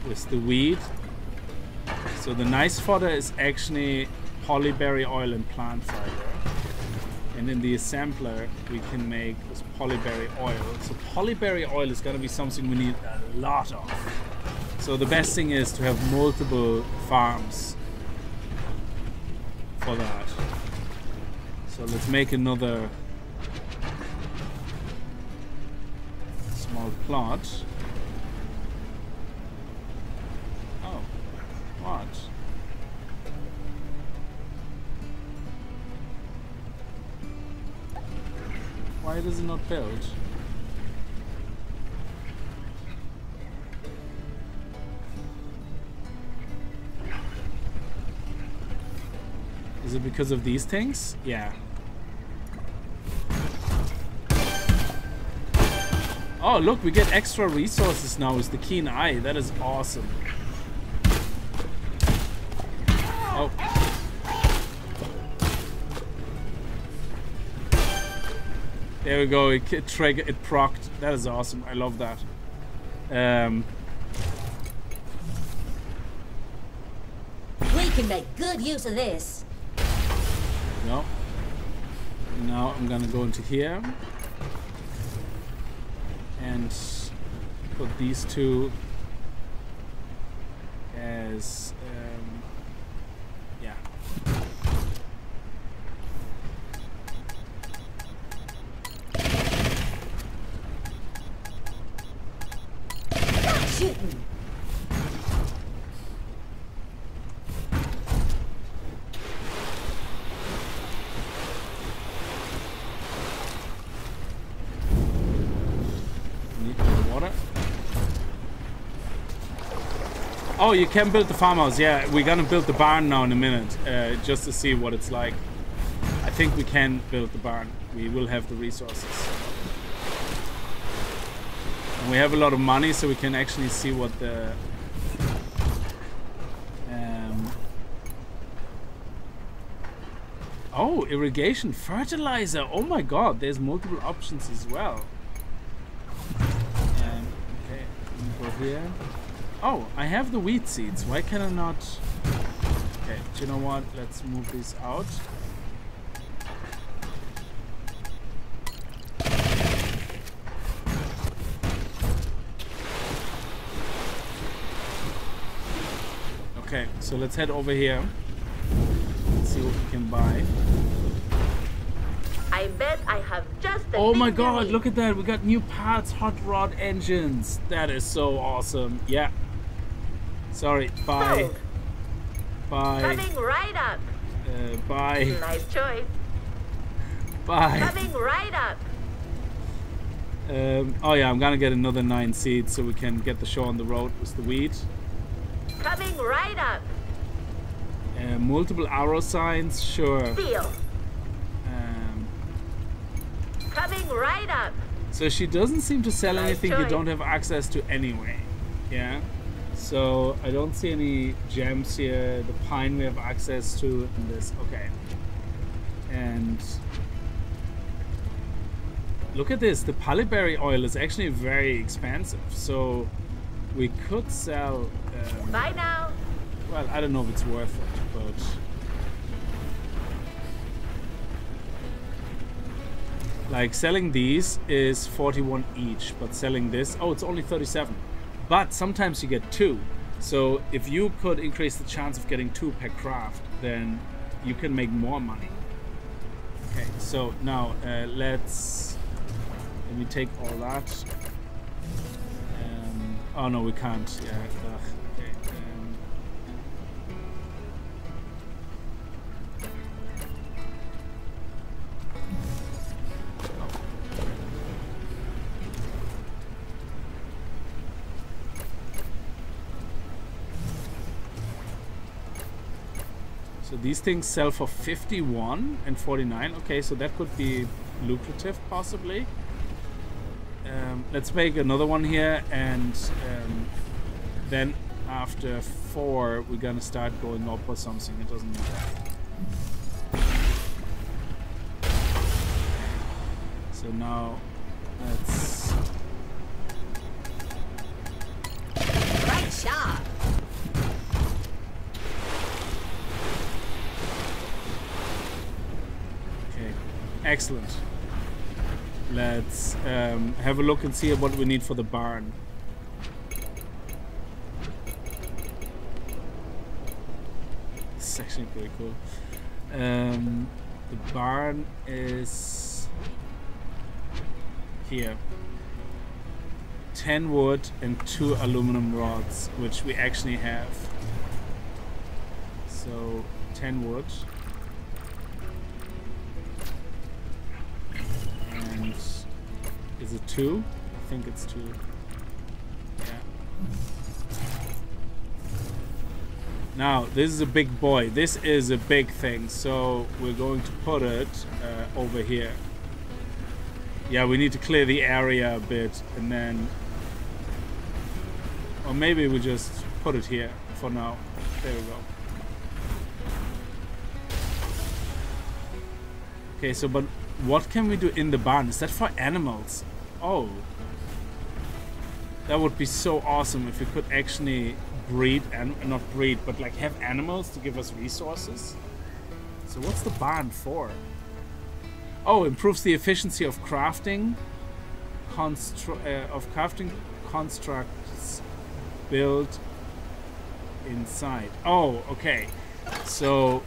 With the weed. So the nice fodder is actually polyberry oil and plant fiber. And in the assembler we can make this polyberry oil. So polyberry oil is gonna be something we need a lot of. So the best thing is to have multiple farms for that. So let's make another small plot. What? Why does it not build? Is it because of these things? Yeah. Oh, look, we get extra resources now with the keen eye. That is awesome. Oh. There we go, it, it triggered, it procced. That is awesome, I love that. Um. We can make good use of this. No. Now I'm gonna go into here and put these two as um, oh, you can build the farmhouse. Yeah, we're gonna build the barn now in a minute, uh, just to see what it's like. I think we can build the barn. We will have the resources. And we have a lot of money, so we can actually see what the um, oh, irrigation, fertilizer. Oh my God, there's multiple options as well. Um, okay, go here. Oh, I have the wheat seeds. Why can I not? Okay, do you know what? Let's move these out. Okay, so let's head over here. Let's see what we can buy. I bet I have just the oh my God, look at that. We got new parts, hot rod engines. That is so awesome. Yeah. Sorry, bye. Oh. Bye. Coming right up. Uh, bye. Nice choice. Bye. Coming right up. Um, oh yeah, I'm gonna get another nine seeds so we can get the show on the road with the weed. Coming right up. Uh, multiple arrow signs, sure. Deal. Um, Coming right up. So she doesn't seem to sell nice anything choice. You don't have access to anyway. Yeah. So I don't see any gems here. The pine we have access to in this. Okay. And look at this. The polyberry oil is actually very expensive. So we could sell. Um, Bye now. Well, I don't know if it's worth it, but like selling these is forty-one each, but selling this, oh, it's only thirty-seven. But sometimes you get two, so if you could increase the chance of getting two per craft, then you can make more money. Okay, so now uh, let's let me take all that. Um, oh no, we can't. Yeah. Ugh, okay. Um, So these things sell for fifty-one and forty-nine. Okay, so that could be lucrative possibly. Um, let's make another one here, and um, then after four we're gonna start going up or something. It doesn't matter. So now let's right shot. Okay, excellent. Let's um, have a look and see what we need for the barn. It's actually pretty cool. Um, the barn is here. ten wood and two aluminum rods, which we actually have. So ten wood and is it two? I think it's two. Yeah. Now this is a big boy. This is a big thing. So we're going to put it uh, over here. Yeah, we need to clear the area a bit, and then, or maybe we just put it here for now. There we go. Okay, so but what can we do in the barn? Is that for animals? Oh, that would be so awesome if we could actually breed and not breed, but like have animals to give us resources. So what's the barn for? Oh, improves the efficiency of crafting, constru uh, of crafting constructs built inside. Oh, okay. So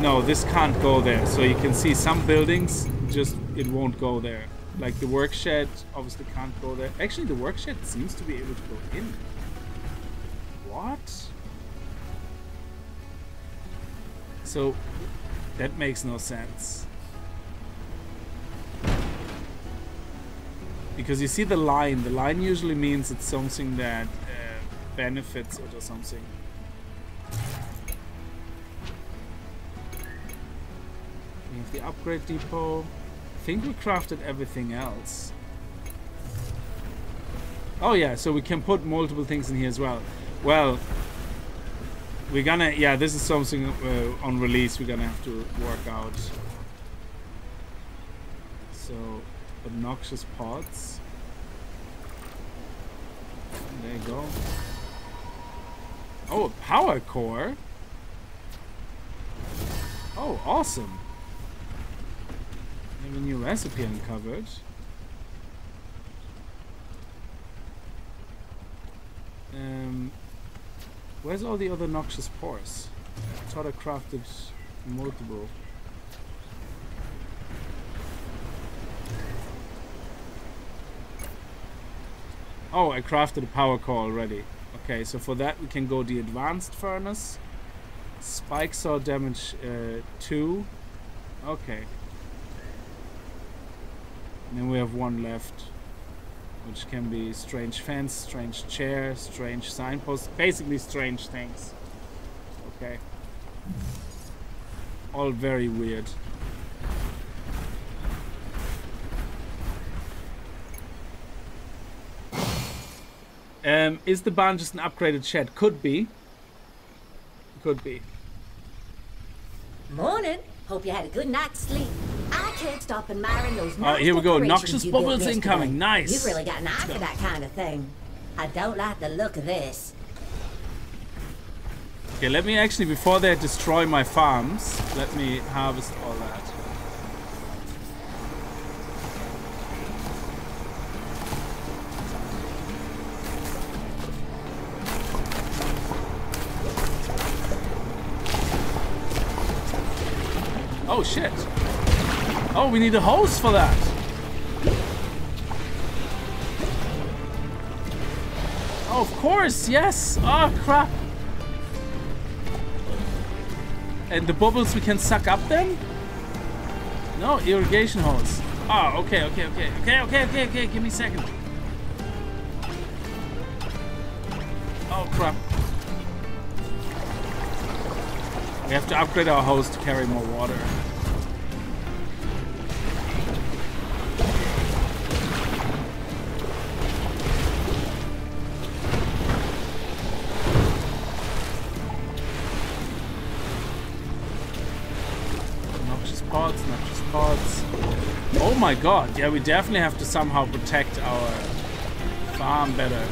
no, this can't go there. So you can see some buildings just it won't go there. Like the work shed obviously can't go there. Actually, the work shed seems to be able to go in. What? So. That makes no sense. Because you see the line. The line usually means it's something that uh, benefits it or something. We have the upgrade depot. I think we crafted everything else. Oh yeah, so we can put multiple things in here as well. Well... We're gonna, yeah, this is something uh, on release we're gonna have to work out. So, obnoxious pods. There you go. Oh, a power core. Oh, awesome. We have a new recipe uncovered. Um... Where's all the other noxious pores? I thought I crafted multiple. Oh, I crafted a power core already. Okay, so for that we can go the advanced furnace. Spike saw damage uh, two. Okay. And then we have one left. Which can be strange fence, strange chair, strange signpost, basically strange things. Okay. All very weird. Um, is the barn just an upgraded shed? Could be. Could be. Morning. Hope you had a good night's sleep. I can't stop admiring those. All right, here we go. Noxious bubbles incoming. Nice. You've really got an eye for that kind of thing. I don't like the look of this. Okay, let me actually, before they destroy my farms, let me harvest all that. Oh shit. Oh, we need a hose for that. Oh, of course, yes. Oh, crap. And the bubbles we can suck up then? No, irrigation hose. Oh, okay, okay, okay. Okay, okay, okay, okay. Give me a second. Oh, crap. We have to upgrade our hose to carry more water. Oh my god, yeah, we definitely have to somehow protect our farm better.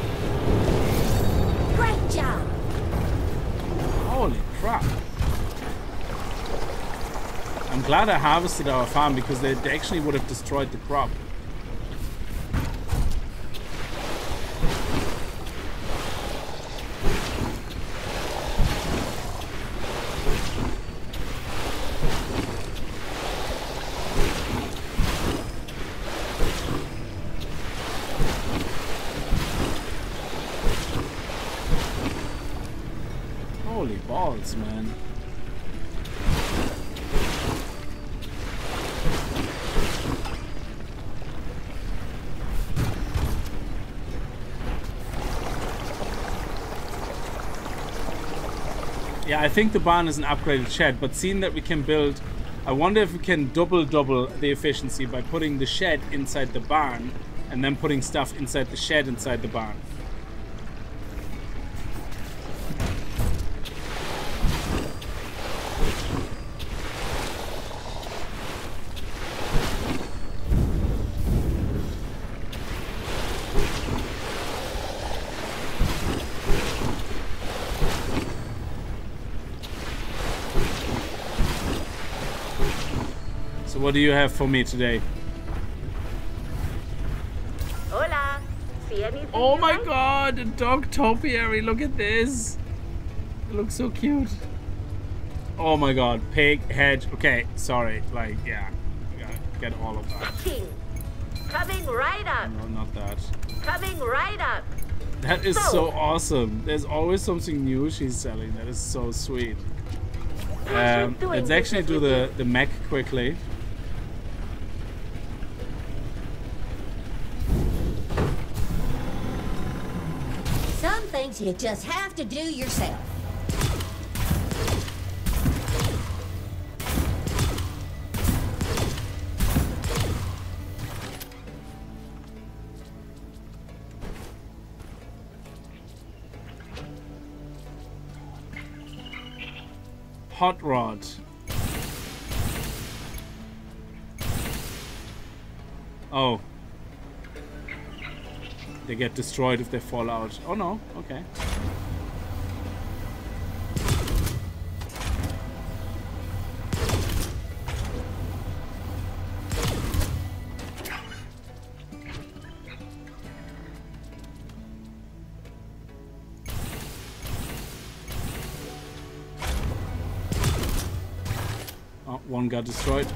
Great job! Holy crap. I'm glad I harvested our farm because they actually would have destroyed the crop. Man. Yeah, I think the barn is an upgraded shed, but seeing that we can build, I wonder if we can double double the efficiency by putting the shed inside the barn and then putting stuff inside the shed inside the barn. What do you have for me today? Hola. See anything? Oh my like? God, a dog topiary. Look at this. It looks so cute. Oh my God, pig, hedge. Okay, sorry. Like, yeah. I gotta get all of that. King. Coming right up. No, not that. Coming right up. That is so, so awesome. There's always something new she's selling. That is so sweet. Um, let's actually do the, the mech quickly. You just have to do yourself. Hot rod. Oh. They get destroyed if they fall out. Oh no, okay. Oh, one got destroyed.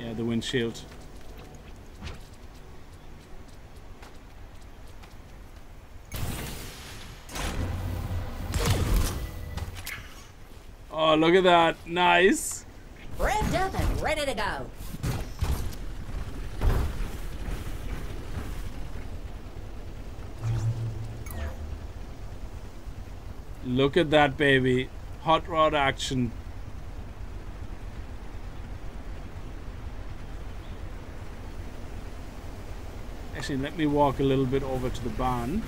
Yeah, the windshield. Oh, look at that. Nice. Revved up and ready to go. Look at that, baby. Hot rod action. Actually, let me walk a little bit over to the barn.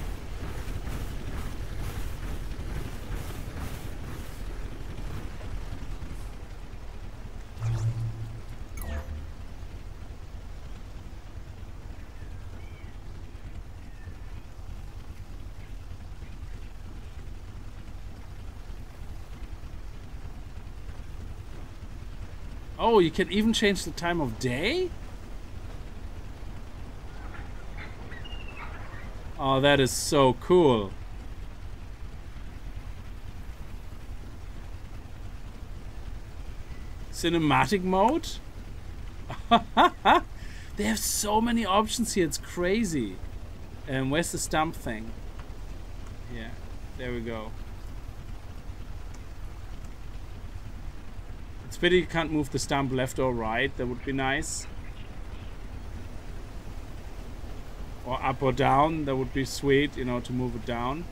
Oh, you can even change the time of day? Oh, that is so cool. Cinematic mode? They have so many options here, it's crazy. And um, where's the stump thing? Yeah, there we go. It's a pity you can't move the stump left or right. That would be nice. Or up or down. That would be sweet, you know, to move it down.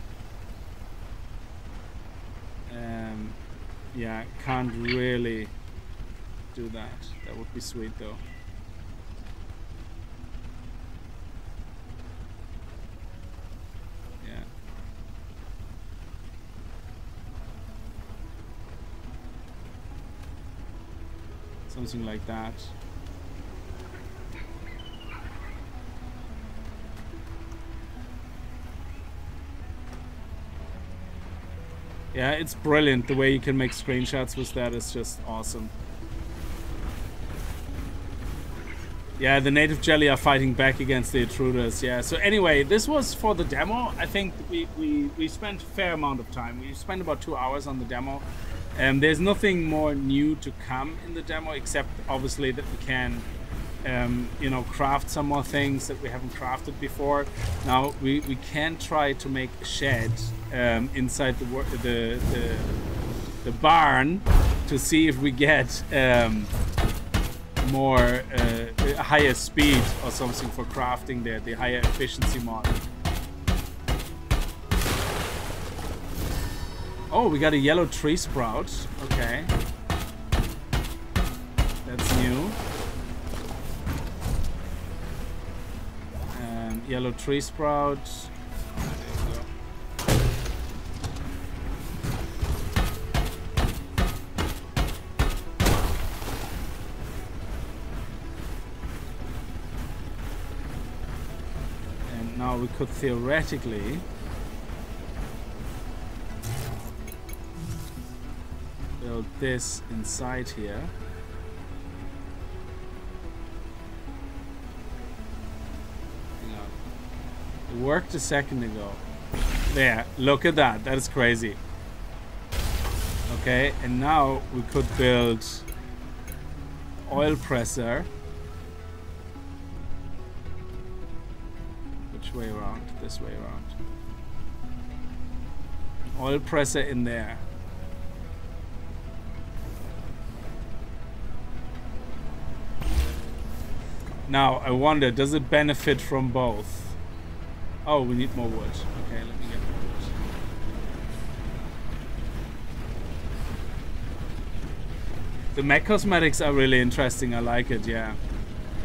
Yeah, can't really do that. That would be sweet though. Yeah. Something like that. Yeah, it's brilliant. The way you can make screenshots with that is just awesome. Yeah, the native jelly are fighting back against the intruders. Yeah, so anyway, this was for the demo. I think we, we, we spent a fair amount of time. We spent about two hours on the demo. Um, there's nothing more new to come in the demo, except obviously that we can um, you know, craft some more things that we haven't crafted before. Now, we, we can try to make a shed. Um, inside the, the the the barn to see if we get um, more uh, higher speed or something for crafting there, the higher efficiency mod. Oh, we got a yellow tree sprout. Okay, that's new. Um, yellow tree sprout. We could theoretically build this inside here. Hang on. It worked a second ago. There, look at that. That is crazy. Okay, and now we could build oil presser. Way around, this way around. Oil presser in there. Now I wonder, does it benefit from both? Oh, we need more wood. Okay, let me get more wood. The mech cosmetics are really interesting. I like it, yeah.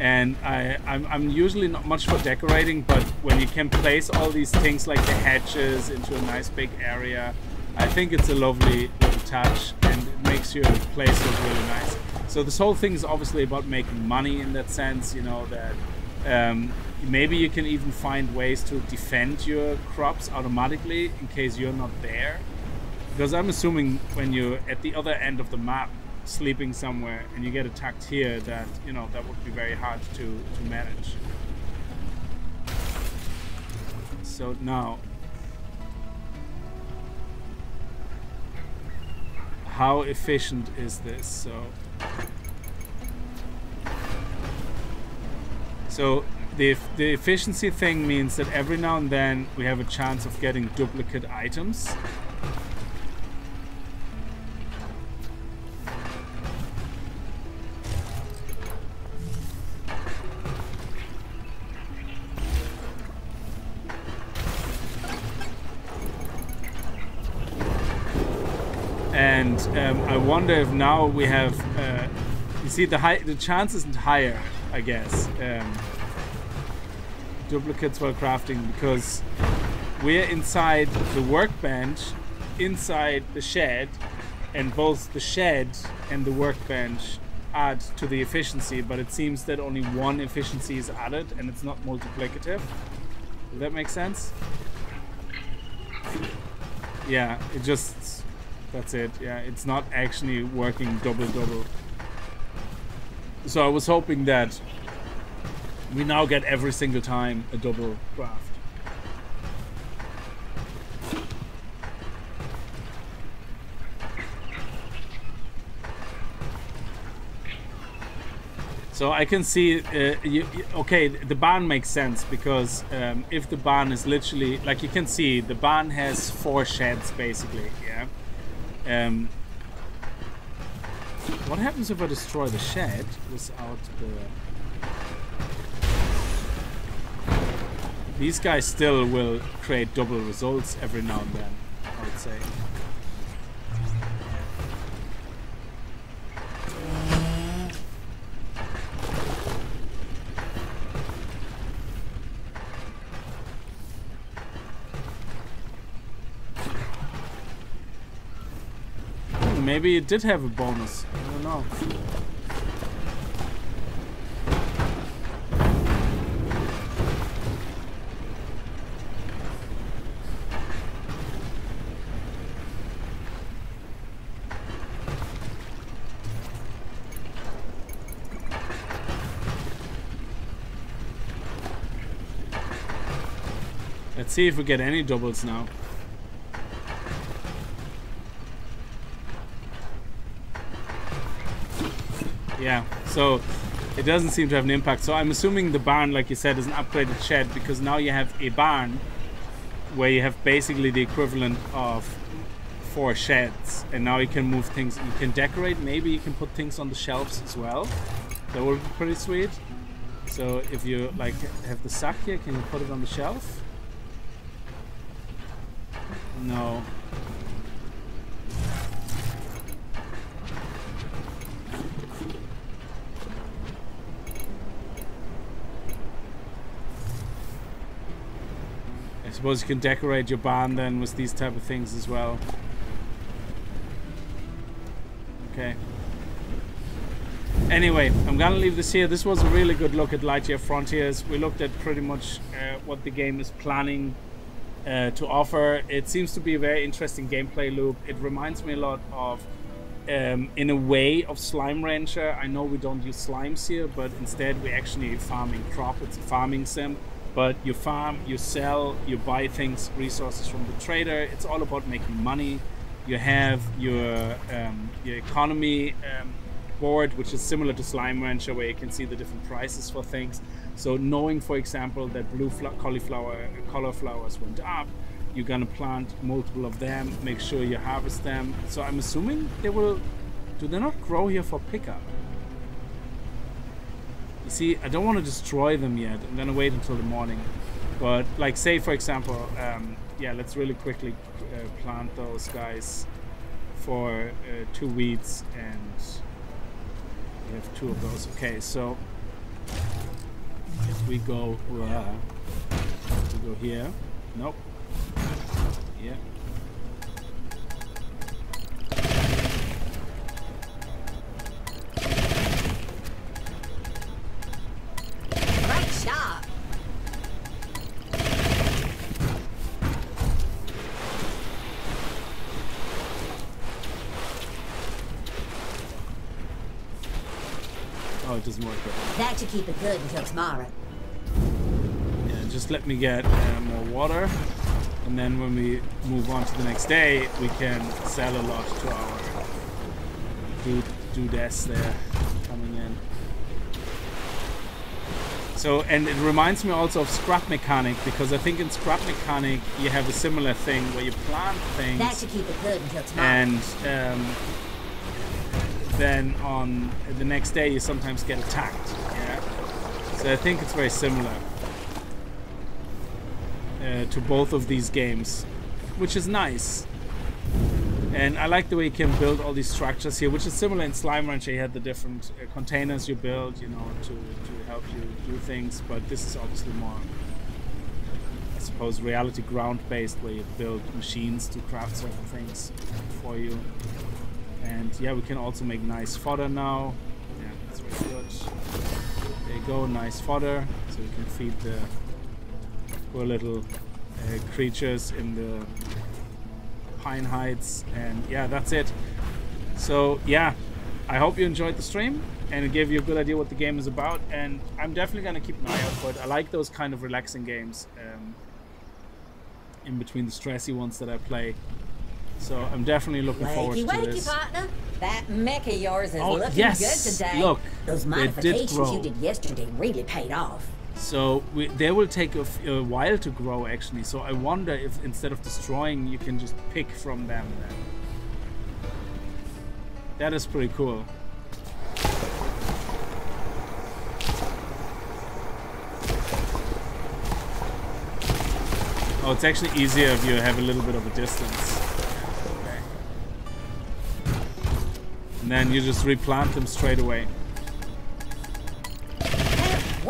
And I, I'm, I'm usually not much for decorating, but when you can place all these things like the hatches into a nice big area, I think it's a lovely little touch and it makes your place look really nice. So this whole thing is obviously about making money in that sense, you know, that um, maybe you can even find ways to defend your crops automatically in case you're not there. Because I'm assuming when you're at the other end of the map, sleeping somewhere and you get attacked here, that, you know, that would be very hard to, to manage. So now, how efficient is this? So, so the, the efficiency thing means that every now and then we have a chance of getting duplicate items. And um, I wonder if now we have, uh, you see, the high, the chance isn't higher, I guess, um, duplicates while crafting, because we're inside the workbench, inside the shed, and both the shed and the workbench add to the efficiency, but it seems that only one efficiency is added and it's not multiplicative. Does that make sense? Yeah, it just... That's it, yeah, it's not actually working double-double. So I was hoping that we now get every single time a double craft. So I can see, uh, you, okay, the barn makes sense because um, if the barn is literally, like you can see, the barn has four sheds basically, yeah? Um, what happens if I destroy the shed without the... These guys still will create double results every now and then, I would say. maybe it did have a bonus. I don't know. Let's see if we get any doubles now. Yeah, so it doesn't seem to have an impact. So I'm assuming the barn, like you said, is an upgraded shed, because now you have a barn where you have basically the equivalent of four sheds, and now you can move things. You can decorate, maybe you can put things on the shelves as well. That would be pretty sweet. So if you like have the sack here, can you put it on the shelf? No. I suppose you can decorate your barn then with these type of things as well. Okay. Anyway, I'm gonna leave this here. This was a really good look at Lightyear Frontiers. We looked at pretty much uh, what the game is planning Uh, to offer. It seems to be a very interesting gameplay loop. It reminds me a lot of, um, in a way, of Slime Rancher. I know we don't use slimes here, but instead we're actually farming crop. It's a farming sim, but you farm, you sell, you buy things, resources from the trader. It's all about making money. You have your um, your economy um, board, which is similar to Slime Rancher, where you can see the different prices for things. So knowing, for example, that blue cauliflower, cauliflowers went up, you're gonna plant multiple of them, make sure you harvest them. So I'm assuming they will, do they not grow here for pickup? You see, I don't want to destroy them yet. I'm gonna wait until the morning. But like, say for example, um, yeah, let's really quickly uh, plant those guys for uh, two weeds, and we have two of those. Okay, so if we go, uh, if we go here. Nope. Yeah. Right shot. Oh, it doesn't work. That should keep it good until tomorrow. Just let me get uh, more water, and then when we move on to the next day, we can sell a lot to our dude, dudes there coming in. So, and it reminds me also of Scrap Mechanic, because I think in Scrap Mechanic you have a similar thing where you plant things. That should keep it good until tomorrow. And um, then on the next day you sometimes get attacked. Yeah? So I think it's very similar. Uh, to both of these games, which is nice. And I like the way you can build all these structures here, which is similar in Slime Rancher. You had the different uh, containers you build, you know, to, to help you do things, but this is obviously more, I suppose, reality ground-based, where you build machines to craft certain things for you. And yeah, we can also make nice fodder now. Yeah, that's really good. There you go, nice fodder, so you can feed the poor little uh, creatures in the Pine Heights. And yeah, that's it. So yeah, I hope you enjoyed the stream and it gave you a good idea what the game is about, and I'm definitely going to keep an eye out for it. I like those kind of relaxing games um, in between the stressy ones that I play, so I'm definitely looking wakey, forward to wakey, this. Partner. That mech of yours is oh, looking yes. good today. Look, those modifications did you did yesterday really paid off. So we, they will take a, a while to grow actually, so I wonder if instead of destroying you can just pick from them then. That is pretty cool. Oh, it's actually easier if you have a little bit of a distance. Okay. And then you just replant them straight away.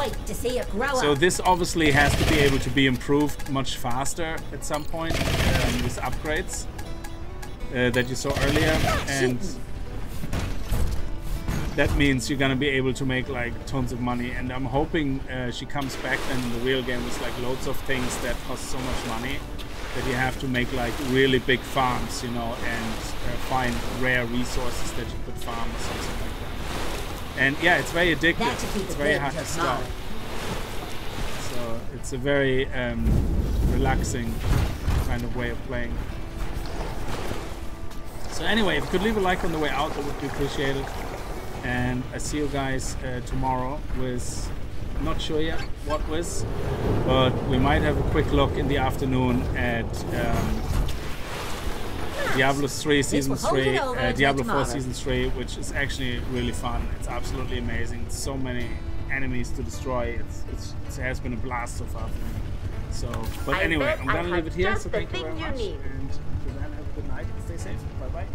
Wait to see it grow. So this obviously has to be able to be improved much faster at some point um, with upgrades. uh, that you saw earlier, and that means you're gonna be able to make like tons of money. And I'm hoping uh, she comes back then in the real game with like loads of things that cost so much money that you have to make like really big farms, you know, and uh, find rare resources that you could farm or something like that. And yeah, it's very addictive. It's very hard to stop. So it's a very um, relaxing kind of way of playing. So anyway, if you could leave a like on the way out, that would be appreciated. And I see you guys uh, tomorrow with, not sure yet what with, but we might have a quick look in the afternoon at um, Diablo three Season three, uh, Diablo four Season three, which is actually really fun. It's absolutely amazing. So many enemies to destroy. It's, it's, it has been a blast so far. So, but anyway, I'm gonna leave it here. So thank you very much. And until then, have a good night. Stay safe. Bye bye.